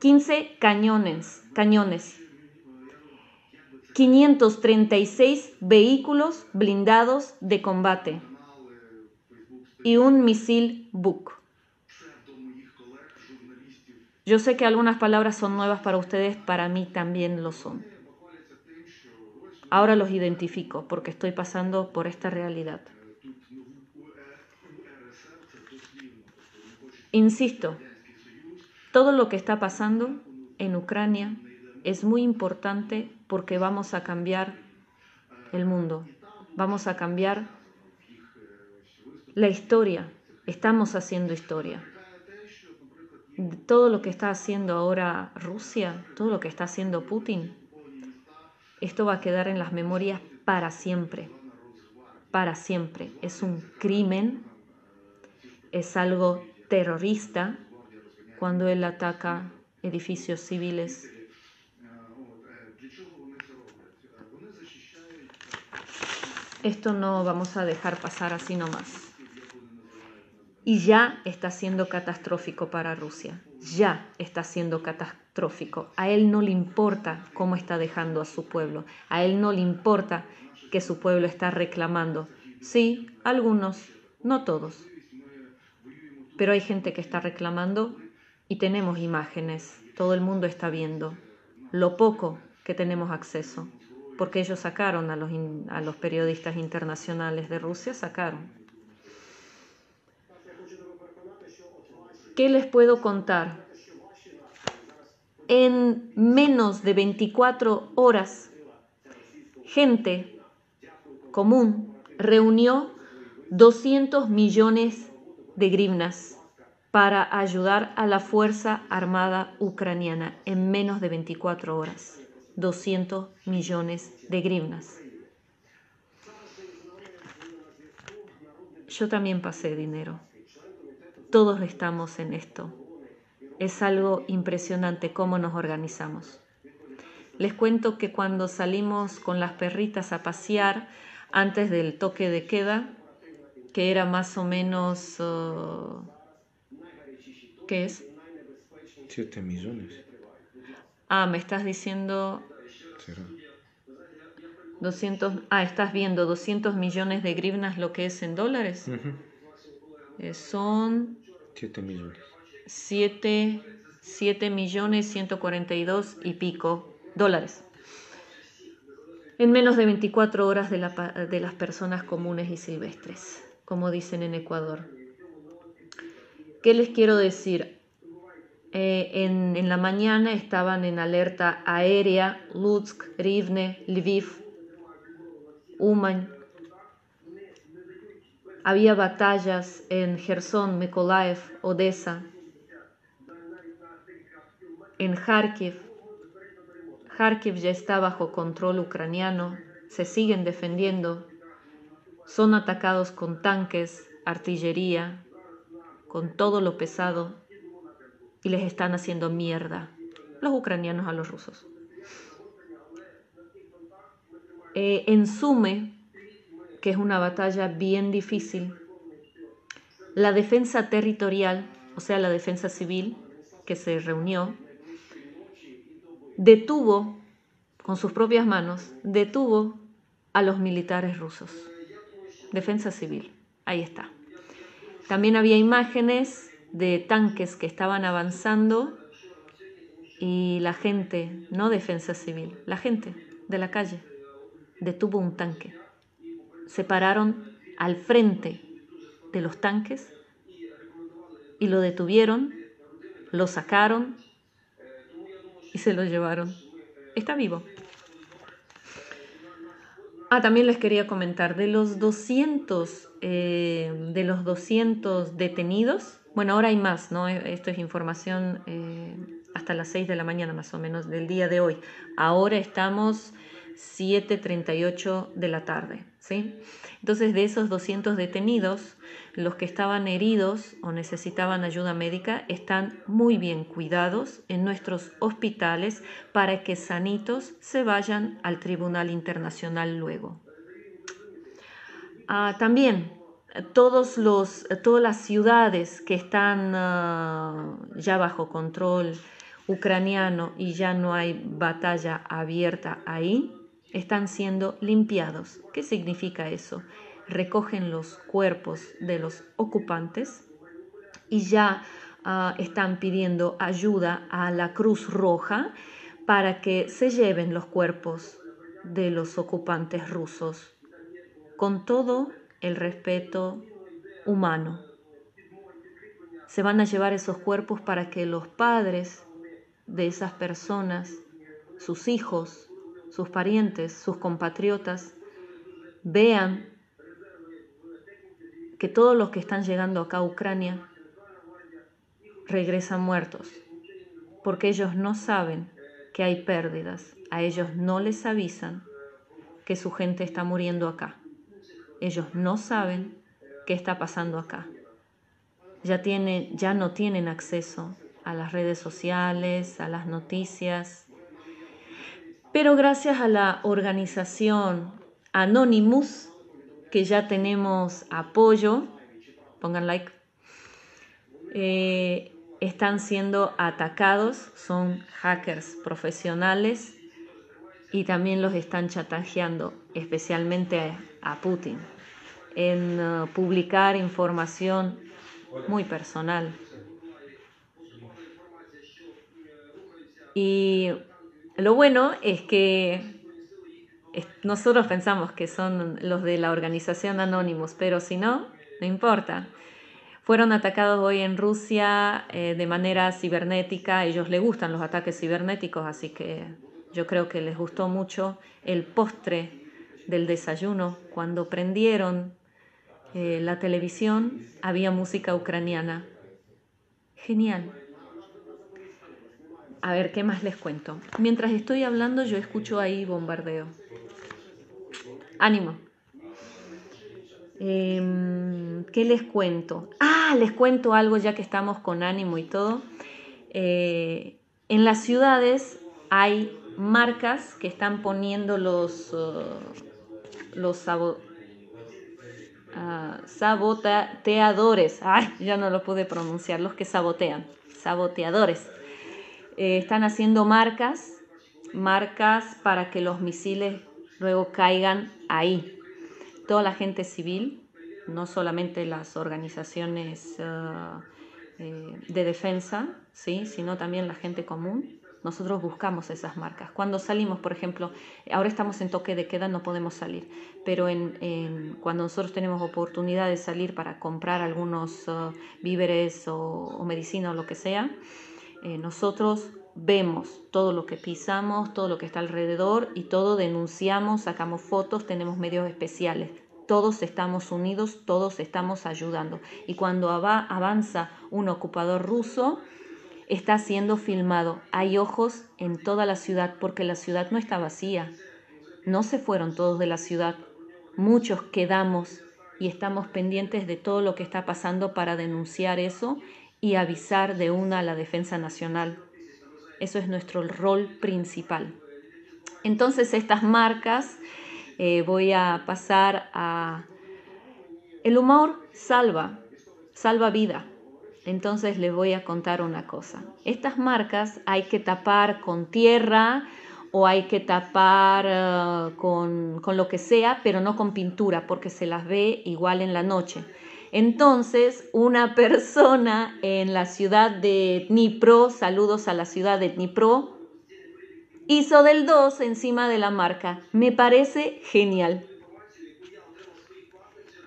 15 cañones, 536 vehículos blindados de combate y un misil buk. Yo sé que algunas palabras son nuevas para ustedes, para mí también lo son. Ahora los identifico porque estoy pasando por esta realidad. Insisto, todo lo que está pasando en Ucrania es muy importante porque vamos a cambiar el mundo, vamos a cambiar la historia, estamos haciendo historia. Todo lo que está haciendo ahora Rusia, todo lo que está haciendo Putin, esto va a quedar en las memorias para siempre, para siempre. Es un crimen, es algo terrorista cuando él ataca edificios civiles. Esto no vamos a dejar pasar así nomás. Y ya está siendo catastrófico para Rusia, ya está siendo catastrófico. A él no le importa cómo está dejando a su pueblo, a él no le importa que su pueblo está reclamando. Sí, algunos, no todos, pero hay gente que está reclamando y tenemos imágenes, todo el mundo está viendo lo poco que tenemos acceso, porque ellos sacaron a los periodistas internacionales de Rusia, sacaron. ¿Qué les puedo contar? En menos de 24 horas, gente común reunió 200 millones de grivnas para ayudar a la Fuerza Armada Ucraniana. En menos de 24 horas, 200 millones de grivnas. Yo también pasé dinero. Todos estamos en esto. Es algo impresionante cómo nos organizamos. Les cuento que cuando salimos con las perritas a pasear antes del toque de queda, que era más o menos... ¿qué es? 7 millones. Ah, me estás diciendo... ¿Será? 200... Ah, estás viendo 200 millones de grivnas, lo que es en dólares. Uh-huh. Son 7 millones 142 y pico dólares. En menos de 24 horas de las personas comunes y silvestres, como dicen en Ecuador. ¿Qué les quiero decir? En la mañana estaban en alerta aérea Lutsk, Rivne, Lviv, Uman. Había batallas en Kherson, Mykolaiv, Odessa, en Kharkiv. Kharkiv ya está bajo control ucraniano, se siguen defendiendo, son atacados con tanques, artillería, con todo lo pesado y les están haciendo mierda los ucranianos a los rusos. En Sumy, que es una batalla bien difícil, la defensa territorial, o sea, la defensa civil que se reunió, detuvo, con sus propias manos, detuvo a los militares rusos. Defensa civil, ahí está. También había imágenes de tanques que estaban avanzando y la gente, no defensa civil, la gente de la calle, detuvo un tanque. Se pararon al frente de los tanques y lo detuvieron, lo sacaron y se lo llevaron. Está vivo. Ah, también les quería comentar, de los 200 detenidos, bueno, ahora hay más, ¿no? Esto es información hasta las 6 de la mañana más o menos del día de hoy. Ahora estamos 7:38 de la tarde, ¿sí? Entonces, de esos 200 detenidos, Los que estaban heridos o necesitaban ayuda médica están muy bien cuidados en nuestros hospitales para que sanitos se vayan al Tribunal Internacional luego. También todas las ciudades que están ya bajo control ucraniano y ya no hay batalla abierta ahí, están siendo limpiados. ¿Qué significa eso? Recogen los cuerpos de los ocupantes y ya están pidiendo ayuda a la Cruz Roja para que se lleven los cuerpos de los ocupantes rusos con todo el respeto humano. Se van a llevar esos cuerpos para que los padres de esas personas, sus hijos, sus parientes, sus compatriotas, vean que todos los que están llegando acá a Ucrania regresan muertos, porque ellos no saben que hay pérdidas, a ellos no les avisan que su gente está muriendo acá, ellos no saben qué está pasando acá, ya no tienen acceso a las redes sociales, a las noticias, pero gracias a la organización Anonymous, que ya tenemos apoyo, pongan like, están siendo atacados, son hackers profesionales y también los están chantajeando, especialmente a Putin, en publicar información muy personal. Y lo bueno es que nosotros pensamos que son los de la organización Anonymous, pero si no, no importa. Fueron atacados hoy en Rusia de manera cibernética. A ellos les gustan los ataques cibernéticos, así que yo creo que les gustó mucho el postre del desayuno. Cuando prendieron la televisión, había música ucraniana. Genial. A ver, ¿qué más les cuento? Mientras estoy hablando, yo escucho ahí bombardeo. Ánimo. ¿Qué les cuento? Les cuento algo ya que estamos con ánimo y todo. En las ciudades hay marcas que están poniendo los saboteadores. Ya no lo pude pronunciar. Los que sabotean. Saboteadores. Están haciendo marcas para que los misiles luego caigan ahí. Toda la gente civil, no solamente las organizaciones de defensa, ¿sí?, sino también la gente común. Nosotros buscamos esas marcas. Cuando salimos, por ejemplo, ahora estamos en toque de queda, no podemos salir, pero cuando nosotros tenemos oportunidad de salir para comprar algunos víveres o medicina o lo que sea, nosotros vemos todo lo que pisamos, todo lo que está alrededor y todo denunciamos, sacamos fotos, tenemos medios especiales. Todos estamos unidos, todos estamos ayudando. Y cuando avanza un ocupador ruso, está siendo filmado. Hay ojos en toda la ciudad porque la ciudad no está vacía. No se fueron todos de la ciudad. Muchos quedamos y estamos pendientes de todo lo que está pasando para denunciar eso y avisar de una a la Defensa Nacional. Eso es nuestro rol principal. Entonces estas marcas, voy a pasar a... El humor salva vida. Entonces les voy a contar una cosa. Estas marcas hay que tapar con tierra o hay que tapar con lo que sea, pero no con pintura porque se las ve igual en la noche. Entonces, una persona en la ciudad de Dnipro, saludos a la ciudad de Dnipro, hizo del 2 encima de la marca. Me parece genial.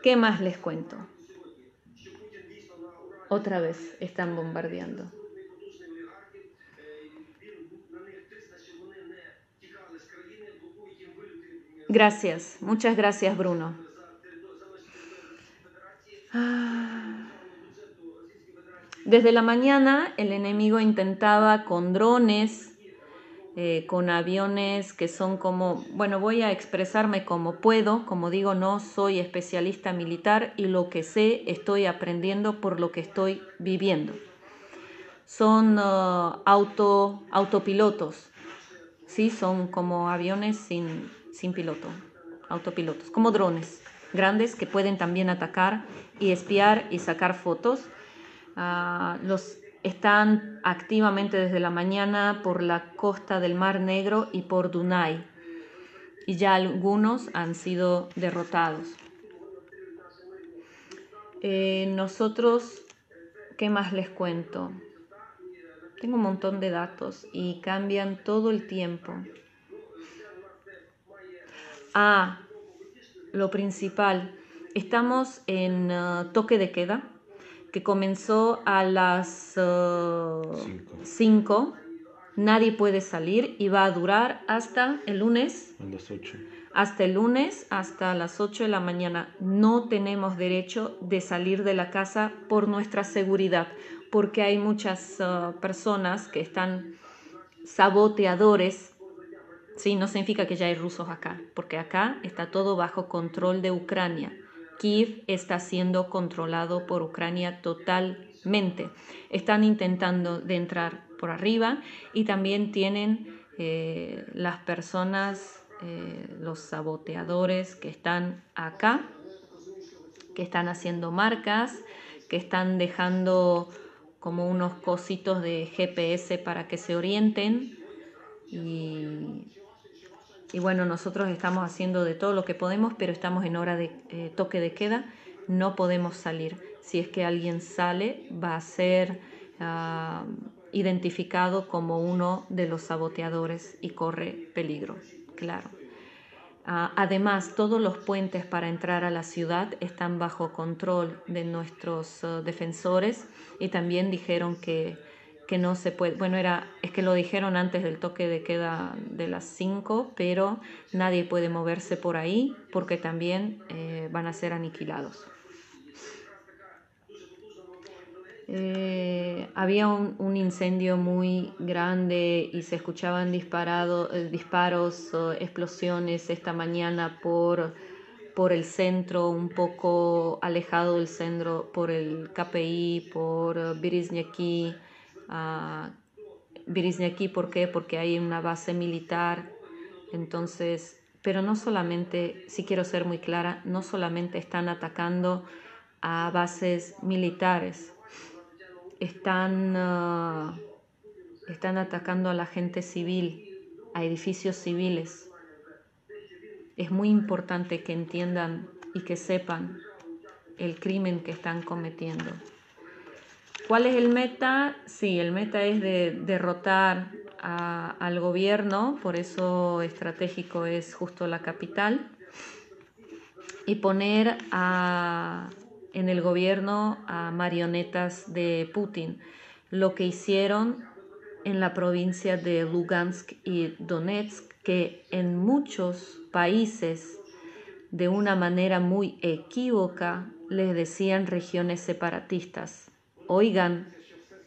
¿Qué más les cuento? Otra vez están bombardeando. Gracias, muchas gracias, Bruno. Desde la mañana el enemigo intentaba con drones con aviones que son como, bueno, voy a expresarme como puedo, como digo, no soy especialista militar y lo que sé estoy aprendiendo por lo que estoy viviendo. Son autopilotos, ¿sí? Son como aviones sin piloto, autopilotos, como drones grandes que pueden también atacar y espiar y sacar fotos. Los están activamente desde la mañana por la costa del Mar Negro y por Dunay, y ya algunos han sido derrotados. Nosotros, ¿qué más les cuento? Tengo un montón de datos y cambian todo el tiempo. Lo principal, estamos en toque de queda, que comenzó a las 5, nadie puede salir y va a durar hasta el lunes, hasta las 8 de la mañana. No tenemos derecho de salir de la casa por nuestra seguridad, porque hay muchas personas que están saboteadores. Sí, no significa que ya hay rusos acá, porque acá está todo bajo control de Ucrania. Kiev está siendo controlado por Ucrania totalmente. Están intentando de entrar por arriba y también tienen las personas, los saboteadores que están acá, que están haciendo marcas, que están dejando como unos cositos de GPS para que se orienten. Y bueno, nosotros estamos haciendo de todo lo que podemos, pero estamos en hora de toque de queda, no podemos salir. Si es que alguien sale, va a ser identificado como uno de los saboteadores y corre peligro, claro. Además, todos los puentes para entrar a la ciudad están bajo control de nuestros defensores, y también dijeron que no se puede, bueno, es que lo dijeron antes del toque de queda de las 5, pero nadie puede moverse por ahí porque también van a ser aniquilados. Había un incendio muy grande y se escuchaban disparos, explosiones esta mañana por el centro, un poco alejado del centro, por el KPI, por Bereznyaki. Bereznyaki, ¿por qué? Porque hay una base militar. Entonces, pero no solamente, si quiero ser muy clara, no solamente están atacando a bases militares, están atacando a la gente civil, a edificios civiles. Es muy importante que entiendan y que sepan el crimen que están cometiendo. ¿Cuál es el meta? Sí, el meta es de derrotar al gobierno, por eso estratégico es justo la capital, y poner en el gobierno a marionetas de Putin, lo que hicieron en la provincia de Luhansk y Donetsk, que en muchos países de una manera muy equívoca les decían regiones separatistas. Oigan,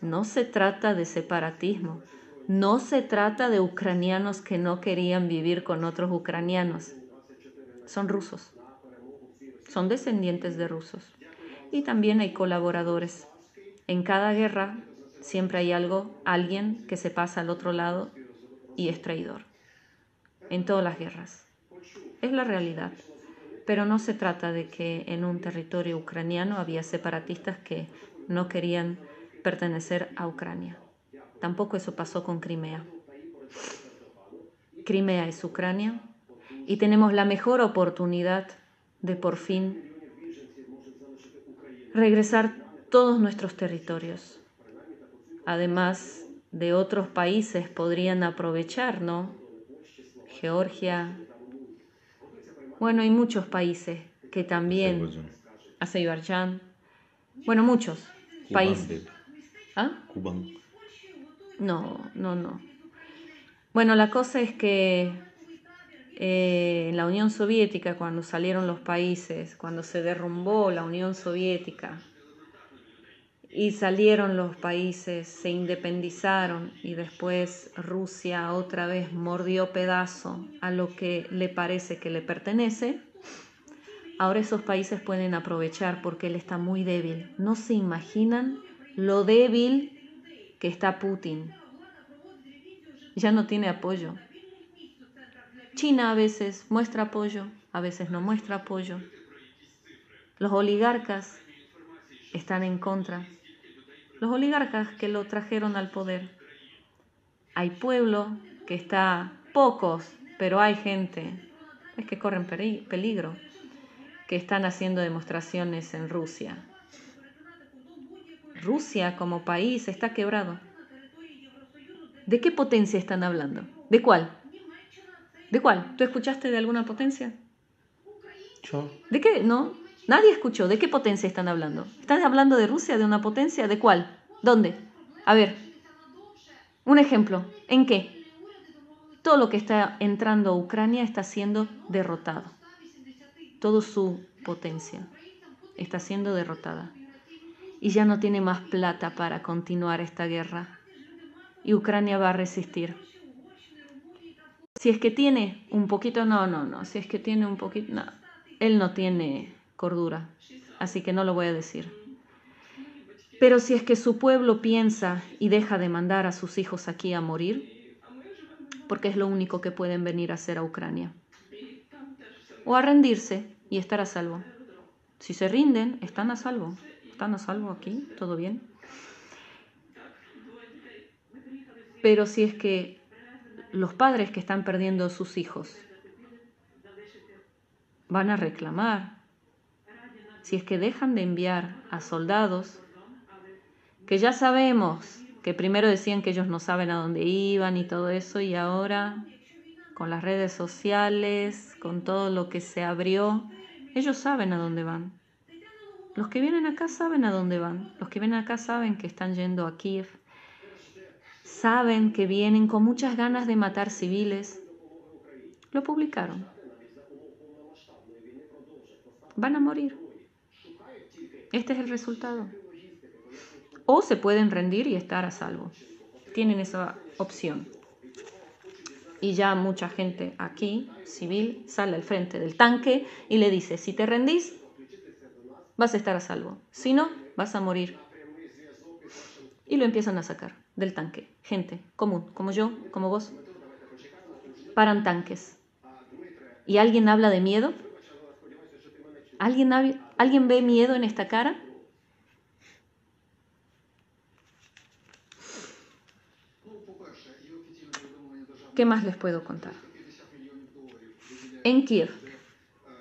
no se trata de separatismo, no se trata de ucranianos que no querían vivir con otros ucranianos. Son rusos, son descendientes de rusos. Y también hay colaboradores. En cada guerra siempre hay alguien que se pasa al otro lado y es traidor. En todas las guerras. Es la realidad. Pero no se trata de que en un territorio ucraniano había separatistas que no querían pertenecer a Ucrania. Tampoco eso pasó con Crimea. Crimea es Ucrania y tenemos la mejor oportunidad de por fin regresar todos nuestros territorios. Además de otros países podrían aprovechar, ¿no? Georgia. Bueno, hay muchos países que también. Azerbaiyán. Bueno, muchos países. ¿Ah? Cubán. No. Bueno, la cosa es que en la Unión Soviética, cuando salieron los países, cuando se derrumbó la Unión Soviética, y salieron los países, se independizaron, y después Rusia otra vez mordió pedazo a lo que le parece que le pertenece. Ahora esos países pueden aprovechar porque él está muy débil. No se imaginan lo débil que está Putin. Ya no tiene apoyo. China a veces muestra apoyo, a veces no muestra apoyo. Los oligarcas están en contra. Los oligarcas que lo trajeron al poder. Hay pueblo que está, pocos, pero hay gente, es que corren peligro, que están haciendo demostraciones en Rusia. Rusia como país está quebrado. ¿De qué potencia están hablando? ¿De cuál? ¿De cuál? ¿Tú escuchaste de alguna potencia? Yo. ¿De qué? No. Nadie escuchó. ¿De qué potencia están hablando? ¿Están hablando de Rusia, de una potencia? ¿De cuál? ¿Dónde? A ver. Un ejemplo. ¿En qué? Todo lo que está entrando a Ucrania está siendo derrotado. Toda su potencia está siendo derrotada. Y ya no tiene más plata para continuar esta guerra. Y Ucrania va a resistir. Si es que tiene un poquito, no. Si es que tiene un poquito, no. Él no tiene cordura, así que no lo voy a decir. Pero si es que su pueblo piensa y deja de mandar a sus hijos aquí a morir, porque es lo único que pueden venir a hacer a Ucrania. O a rendirse y estar a salvo. Si se rinden, están a salvo. Están a salvo aquí, todo bien. Pero si es que los padres que están perdiendo a sus hijos van a reclamar, si es que dejan de enviar a soldados, que ya sabemos que primero decían que ellos no saben a dónde iban y todo eso, y ahora con las redes sociales, con todo lo que se abrió, ellos saben a dónde van. Los que vienen acá saben a dónde van. Los que vienen acá saben que están yendo a Kiev. Saben que vienen con muchas ganas de matar civiles. Lo publicaron. Van a morir. Este es el resultado. O se pueden rendir y estar a salvo. Tienen esa opción. Y ya mucha gente aquí, civil, sale al frente del tanque y le dice, si te rendís, vas a estar a salvo. Si no, vas a morir. Y lo empiezan a sacar del tanque. Gente común, como yo, como vos. Paran tanques. ¿Y alguien habla de miedo? ¿Alguien ve miedo en esta cara? ¿Qué más les puedo contar? En Kiev.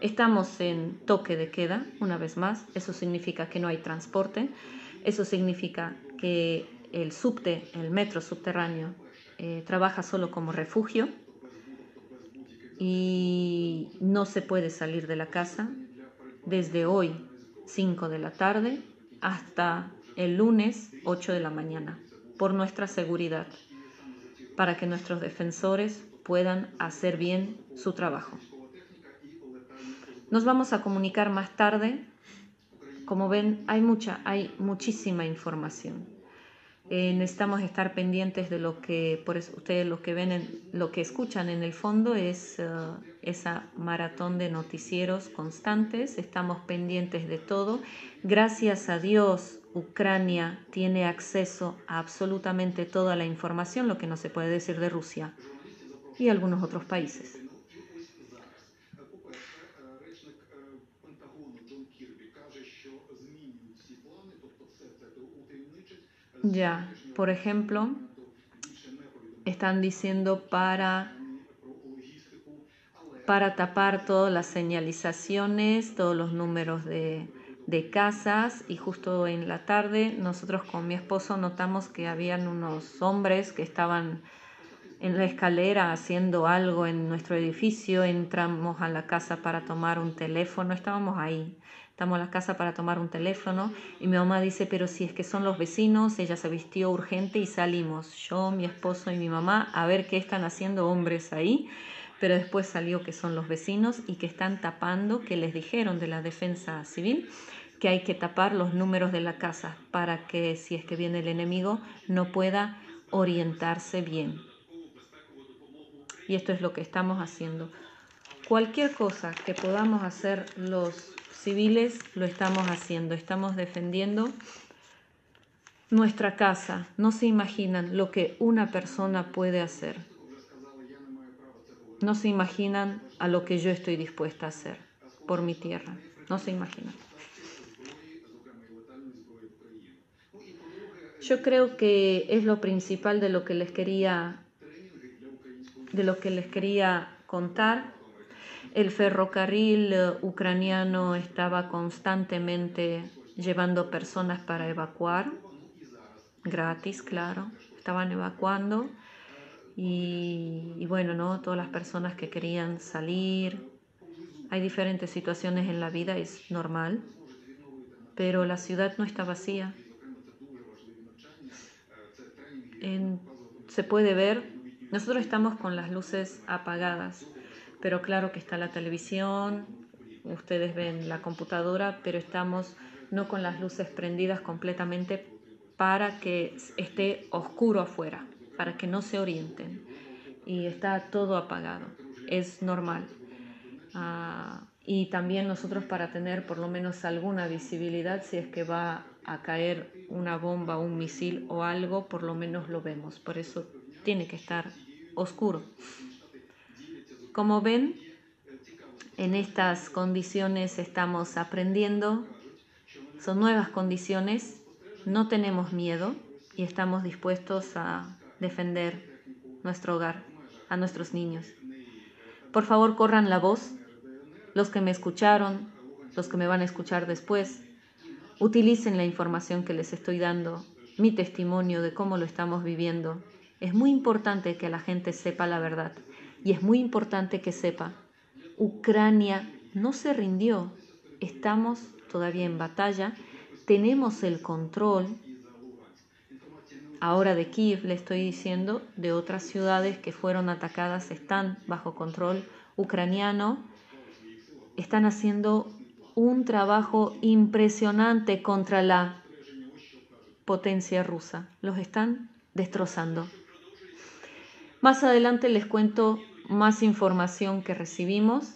Estamos en toque de queda, una vez más. Eso significa que no hay transporte. Eso significa que el subte, el metro subterráneo, trabaja solo como refugio. Y no se puede salir de la casa desde hoy, 5 de la tarde, hasta el lunes, 8 de la mañana, por nuestra seguridad, para que nuestros defensores puedan hacer bien su trabajo. Nos vamos a comunicar más tarde. Como ven, hay muchísima información. Necesitamos estar pendientes de lo que, por eso ustedes lo que ven, lo que escuchan en el fondo es esa maratón de noticieros constantes. Estamos pendientes de todo. Gracias a Dios, Ucrania tiene acceso a absolutamente toda la información, lo que no se puede decir de Rusia y algunos otros países. Ya, por ejemplo, están diciendo para tapar todas las señalizaciones, todos los números de casas, y justo en la tarde nosotros con mi esposo notamos que habían unos hombres que estaban en la escalera haciendo algo en nuestro edificio. Entramos a la casa para tomar un teléfono, estábamos ahí. Estamos en la casa para tomar un teléfono y mi mamá dice, pero si es que son los vecinos, ella se vistió urgente y salimos. Yo, mi esposo y mi mamá a ver qué están haciendo hombres ahí, pero después salió que son los vecinos y que están tapando, que les dijeron de la defensa civil, que hay que tapar los números de la casa para que, si es que viene el enemigo, no pueda orientarse bien. Y esto es lo que estamos haciendo. Cualquier cosa que podamos hacer los civiles, lo estamos haciendo. Estamos defendiendo nuestra casa. No se imaginan lo que una persona puede hacer. No se imaginan a lo que yo estoy dispuesta a hacer por mi tierra. No se imaginan. Yo creo que es lo principal de lo que les quería contar. El ferrocarril ucraniano estaba constantemente llevando personas para evacuar, gratis, claro. Estaban evacuando y bueno, ¿no? Todas las personas que querían salir. Hay diferentes situaciones en la vida, es normal, pero la ciudad no está vacía. Se puede ver, nosotros estamos con las luces apagadas, pero claro que está la televisión, ustedes ven la computadora, pero estamos no con las luces prendidas completamente para que esté oscuro afuera, para que no se orienten. Y está todo apagado, es normal. Y también nosotros para tener por lo menos alguna visibilidad, si es que va a caer una bomba, un misil o algo, por lo menos lo vemos. Por eso tiene que estar oscuro. Como ven, en estas condiciones estamos aprendiendo. Son nuevas condiciones, no tenemos miedo y estamos dispuestos a defender nuestro hogar, a nuestros niños. Por favor, corran la voz. Los que me escucharon, los que me van a escuchar después, utilicen la información que les estoy dando, mi testimonio de cómo lo estamos viviendo. Es muy importante que la gente sepa la verdad. Y es muy importante que sepa, Ucrania no se rindió, estamos todavía en batalla, tenemos el control, ahora de Kiev le estoy diciendo, de otras ciudades que fueron atacadas están bajo control ucraniano, están haciendo un trabajo impresionante contra la potencia rusa, los están destrozando. Más adelante les cuento más información que recibimos.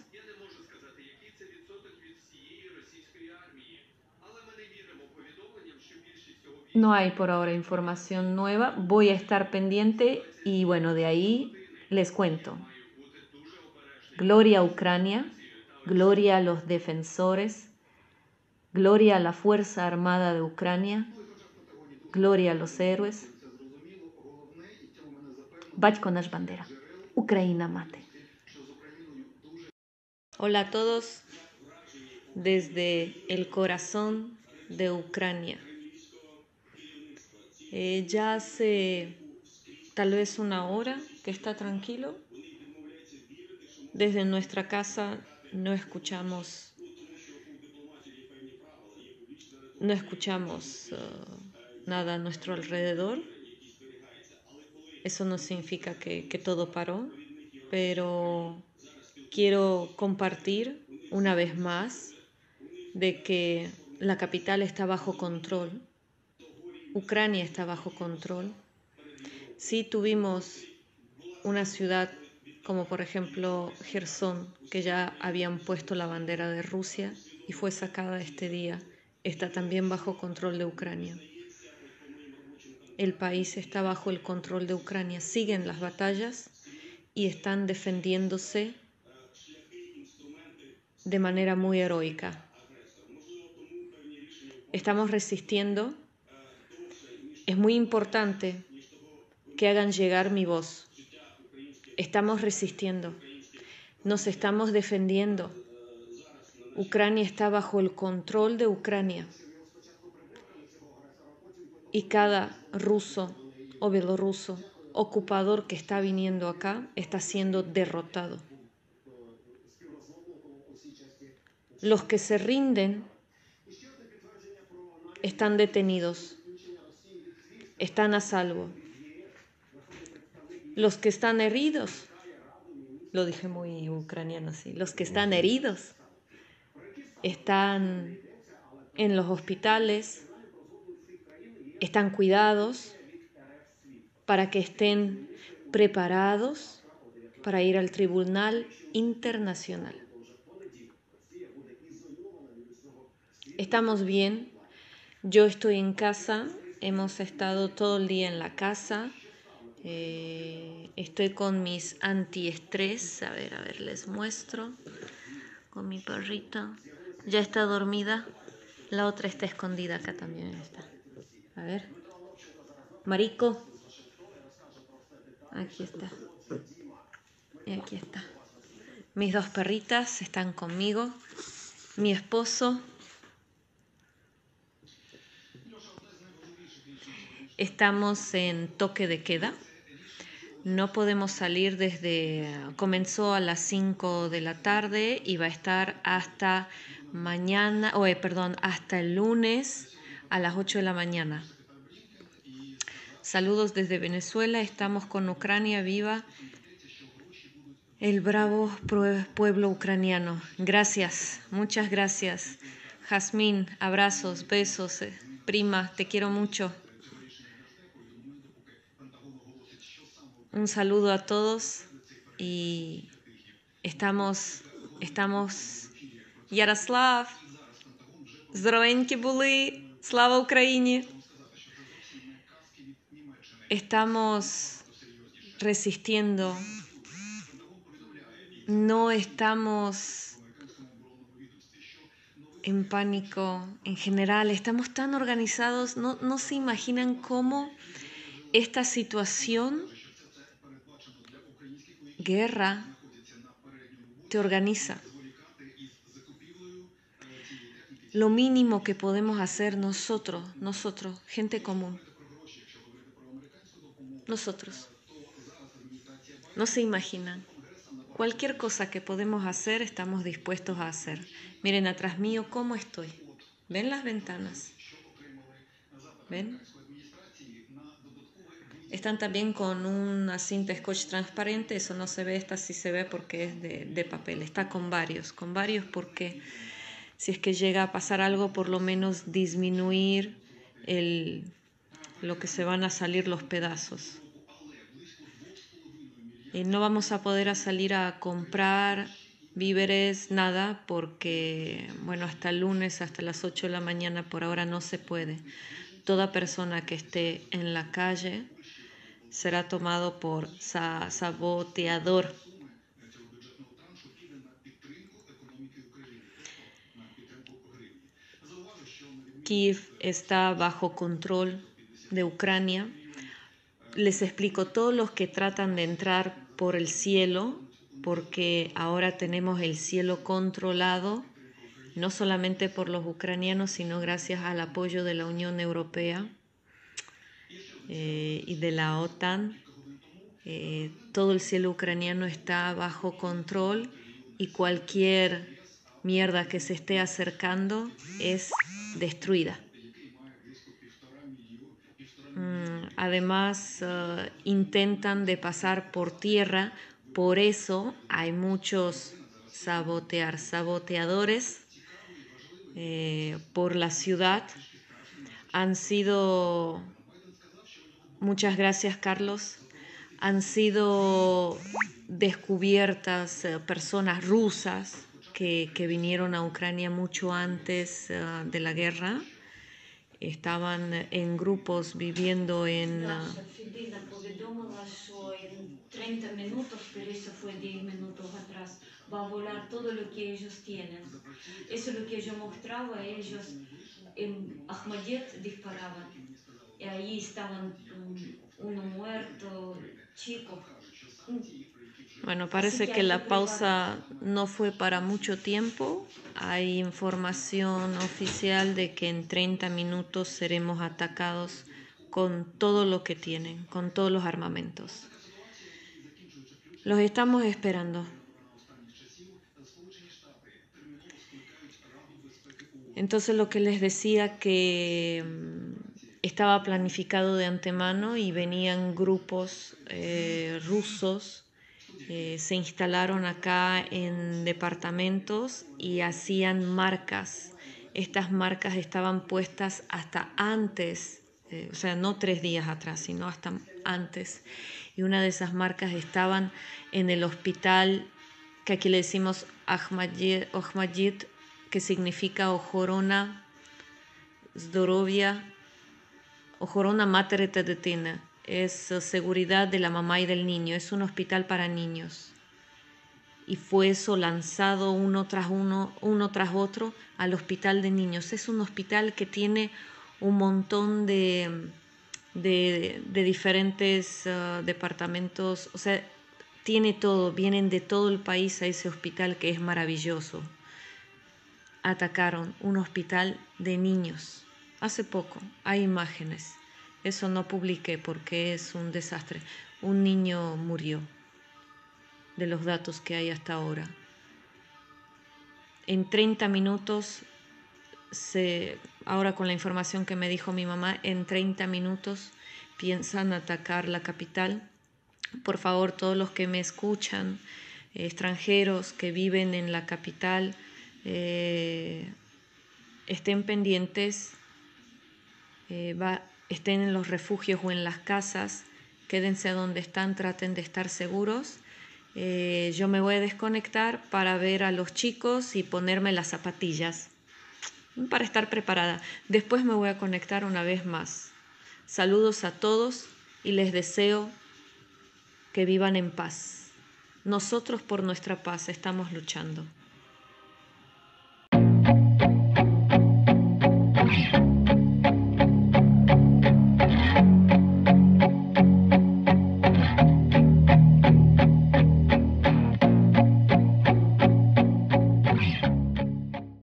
No hay por ahora información nueva. Voy a estar pendiente y bueno, de ahí les cuento. Gloria a Ucrania, gloria a los defensores, gloria a la Fuerza Armada de Ucrania, gloria a los héroes. Батько наш bandera. Ucrania mate. Hola a todos desde el corazón de Ucrania. Ya hace tal vez una hora que está tranquilo. Desde nuestra casa no escuchamos nada a nuestro alrededor. Eso no significa que todo paró, pero quiero compartir una vez más de que la capital está bajo control. Ucrania está bajo control. Sí tuvimos una ciudad como por ejemplo Kherson, que ya habían puesto la bandera de Rusia y fue sacada este día. Está también bajo control de Ucrania. El país está bajo el control de Ucrania. Siguen las batallas y están defendiéndose de manera muy heroica. Estamos resistiendo. Es muy importante que hagan llegar mi voz. Estamos resistiendo. Nos estamos defendiendo. Ucrania está bajo el control de Ucrania. Y cada ruso o bielorruso ocupador que está viniendo acá está siendo derrotado. Los que se rinden están detenidos, están a salvo. Los que están heridos, lo dije muy ucraniano así, los que están heridos están en los hospitales, están cuidados para que estén preparados para ir al Tribunal Internacional. Estamos bien, yo estoy en casa, hemos estado todo el día en la casa, estoy con mis antiestrés, a ver, les muestro, con mi perrita, ya está dormida, la otra está escondida, acá también está, a ver, Marico, aquí está, mis dos perritas están conmigo, mi esposo, estamos en toque de queda. No podemos salir desde... Comenzó a las 5 de la tarde y va a estar hasta mañana... hasta el lunes a las 8 de la mañana. Saludos desde Venezuela. Estamos con Ucrania viva. El bravo pueblo ucraniano. Gracias. Muchas gracias. Jazmín, abrazos, besos. Prima, te quiero mucho. Un saludo a todos y estamos Yaroslav, здоровенькі були, слава Україні. Estamos resistiendo. No estamos en pánico en general, estamos tan organizados, no se imaginan cómo esta situación guerra te organiza. Lo mínimo que podemos hacer nosotros, gente común. Nosotros. No se imaginan. Cualquier cosa que podemos hacer, estamos dispuestos a hacer. Miren atrás mío cómo estoy. ¿Ven las ventanas? ¿Ven? Están también con una cinta scotch transparente, eso no se ve, esta sí se ve porque es de papel. Está con varios porque si es que llega a pasar algo, por lo menos disminuir lo que se van a salir los pedazos. No vamos a poder salir a comprar víveres, nada, porque bueno, hasta el lunes, hasta las 8 de la mañana, por ahora no se puede. Toda persona que esté en la calle será tomado por saboteador. Kiev está bajo control de Ucrania. Les explico, todos los que tratan de entrar por el cielo, porque ahora tenemos el cielo controlado, no solamente por los ucranianos, sino gracias al apoyo de la Unión Europea. Y de la OTAN, todo el cielo ucraniano está bajo control y cualquier mierda que se esté acercando es destruida. Además, intentan de pasar por tierra, por eso hay muchos saboteadores por la ciudad. Muchas gracias, Carlos. Han sido descubiertas personas rusas que vinieron a Ucrania mucho antes de la guerra. Estaban en grupos viviendo en... va a volar todo lo que ellos tienen. Eso es lo que yo mostraba, ellos en Ahmadiyed disparaban. Y ahí estaban uno muerto, chico. Bueno, parece que la pausa no fue para mucho tiempo. Hay información oficial de que en 30 minutos seremos atacados con todo lo que tienen, con todos los armamentos. Los estamos esperando. Entonces, lo que les decía que estaba planificado de antemano y venían grupos rusos, se instalaron acá en departamentos y hacían marcas estas marcas estaban puestas hasta antes, o sea, no 3 días atrás, sino hasta antes. Y una de esas marcas estaban en el hospital, que aquí le decimos Ahmadiyid, que significa Ojorona Zdorovia, Ojorona Mater et Detina, es seguridad de la mamá y del niño, es un hospital para niños. Y fue eso lanzado uno tras otro al hospital de niños. Es un hospital que tiene un montón de diferentes departamentos, o sea, tiene todo, vienen de todo el país a ese hospital que es maravilloso. Atacaron un hospital de niños. Hace poco, hay imágenes. Eso no publiqué porque es un desastre. Un niño murió, de los datos que hay hasta ahora. En 30 minutos, ahora con la información que me dijo mi mamá, en 30 minutos piensan atacar la capital. Por favor, todos los que me escuchan, extranjeros que viven en la capital, estén pendientes, estén en los refugios o en las casas, quédense donde están, traten de estar seguros. Yo me voy a desconectar para ver a los chicos y ponerme las zapatillas, para estar preparada. Después me voy a conectar una vez más. Saludos a todos y les deseo que vivan en paz. Nosotros por nuestra paz estamos luchando.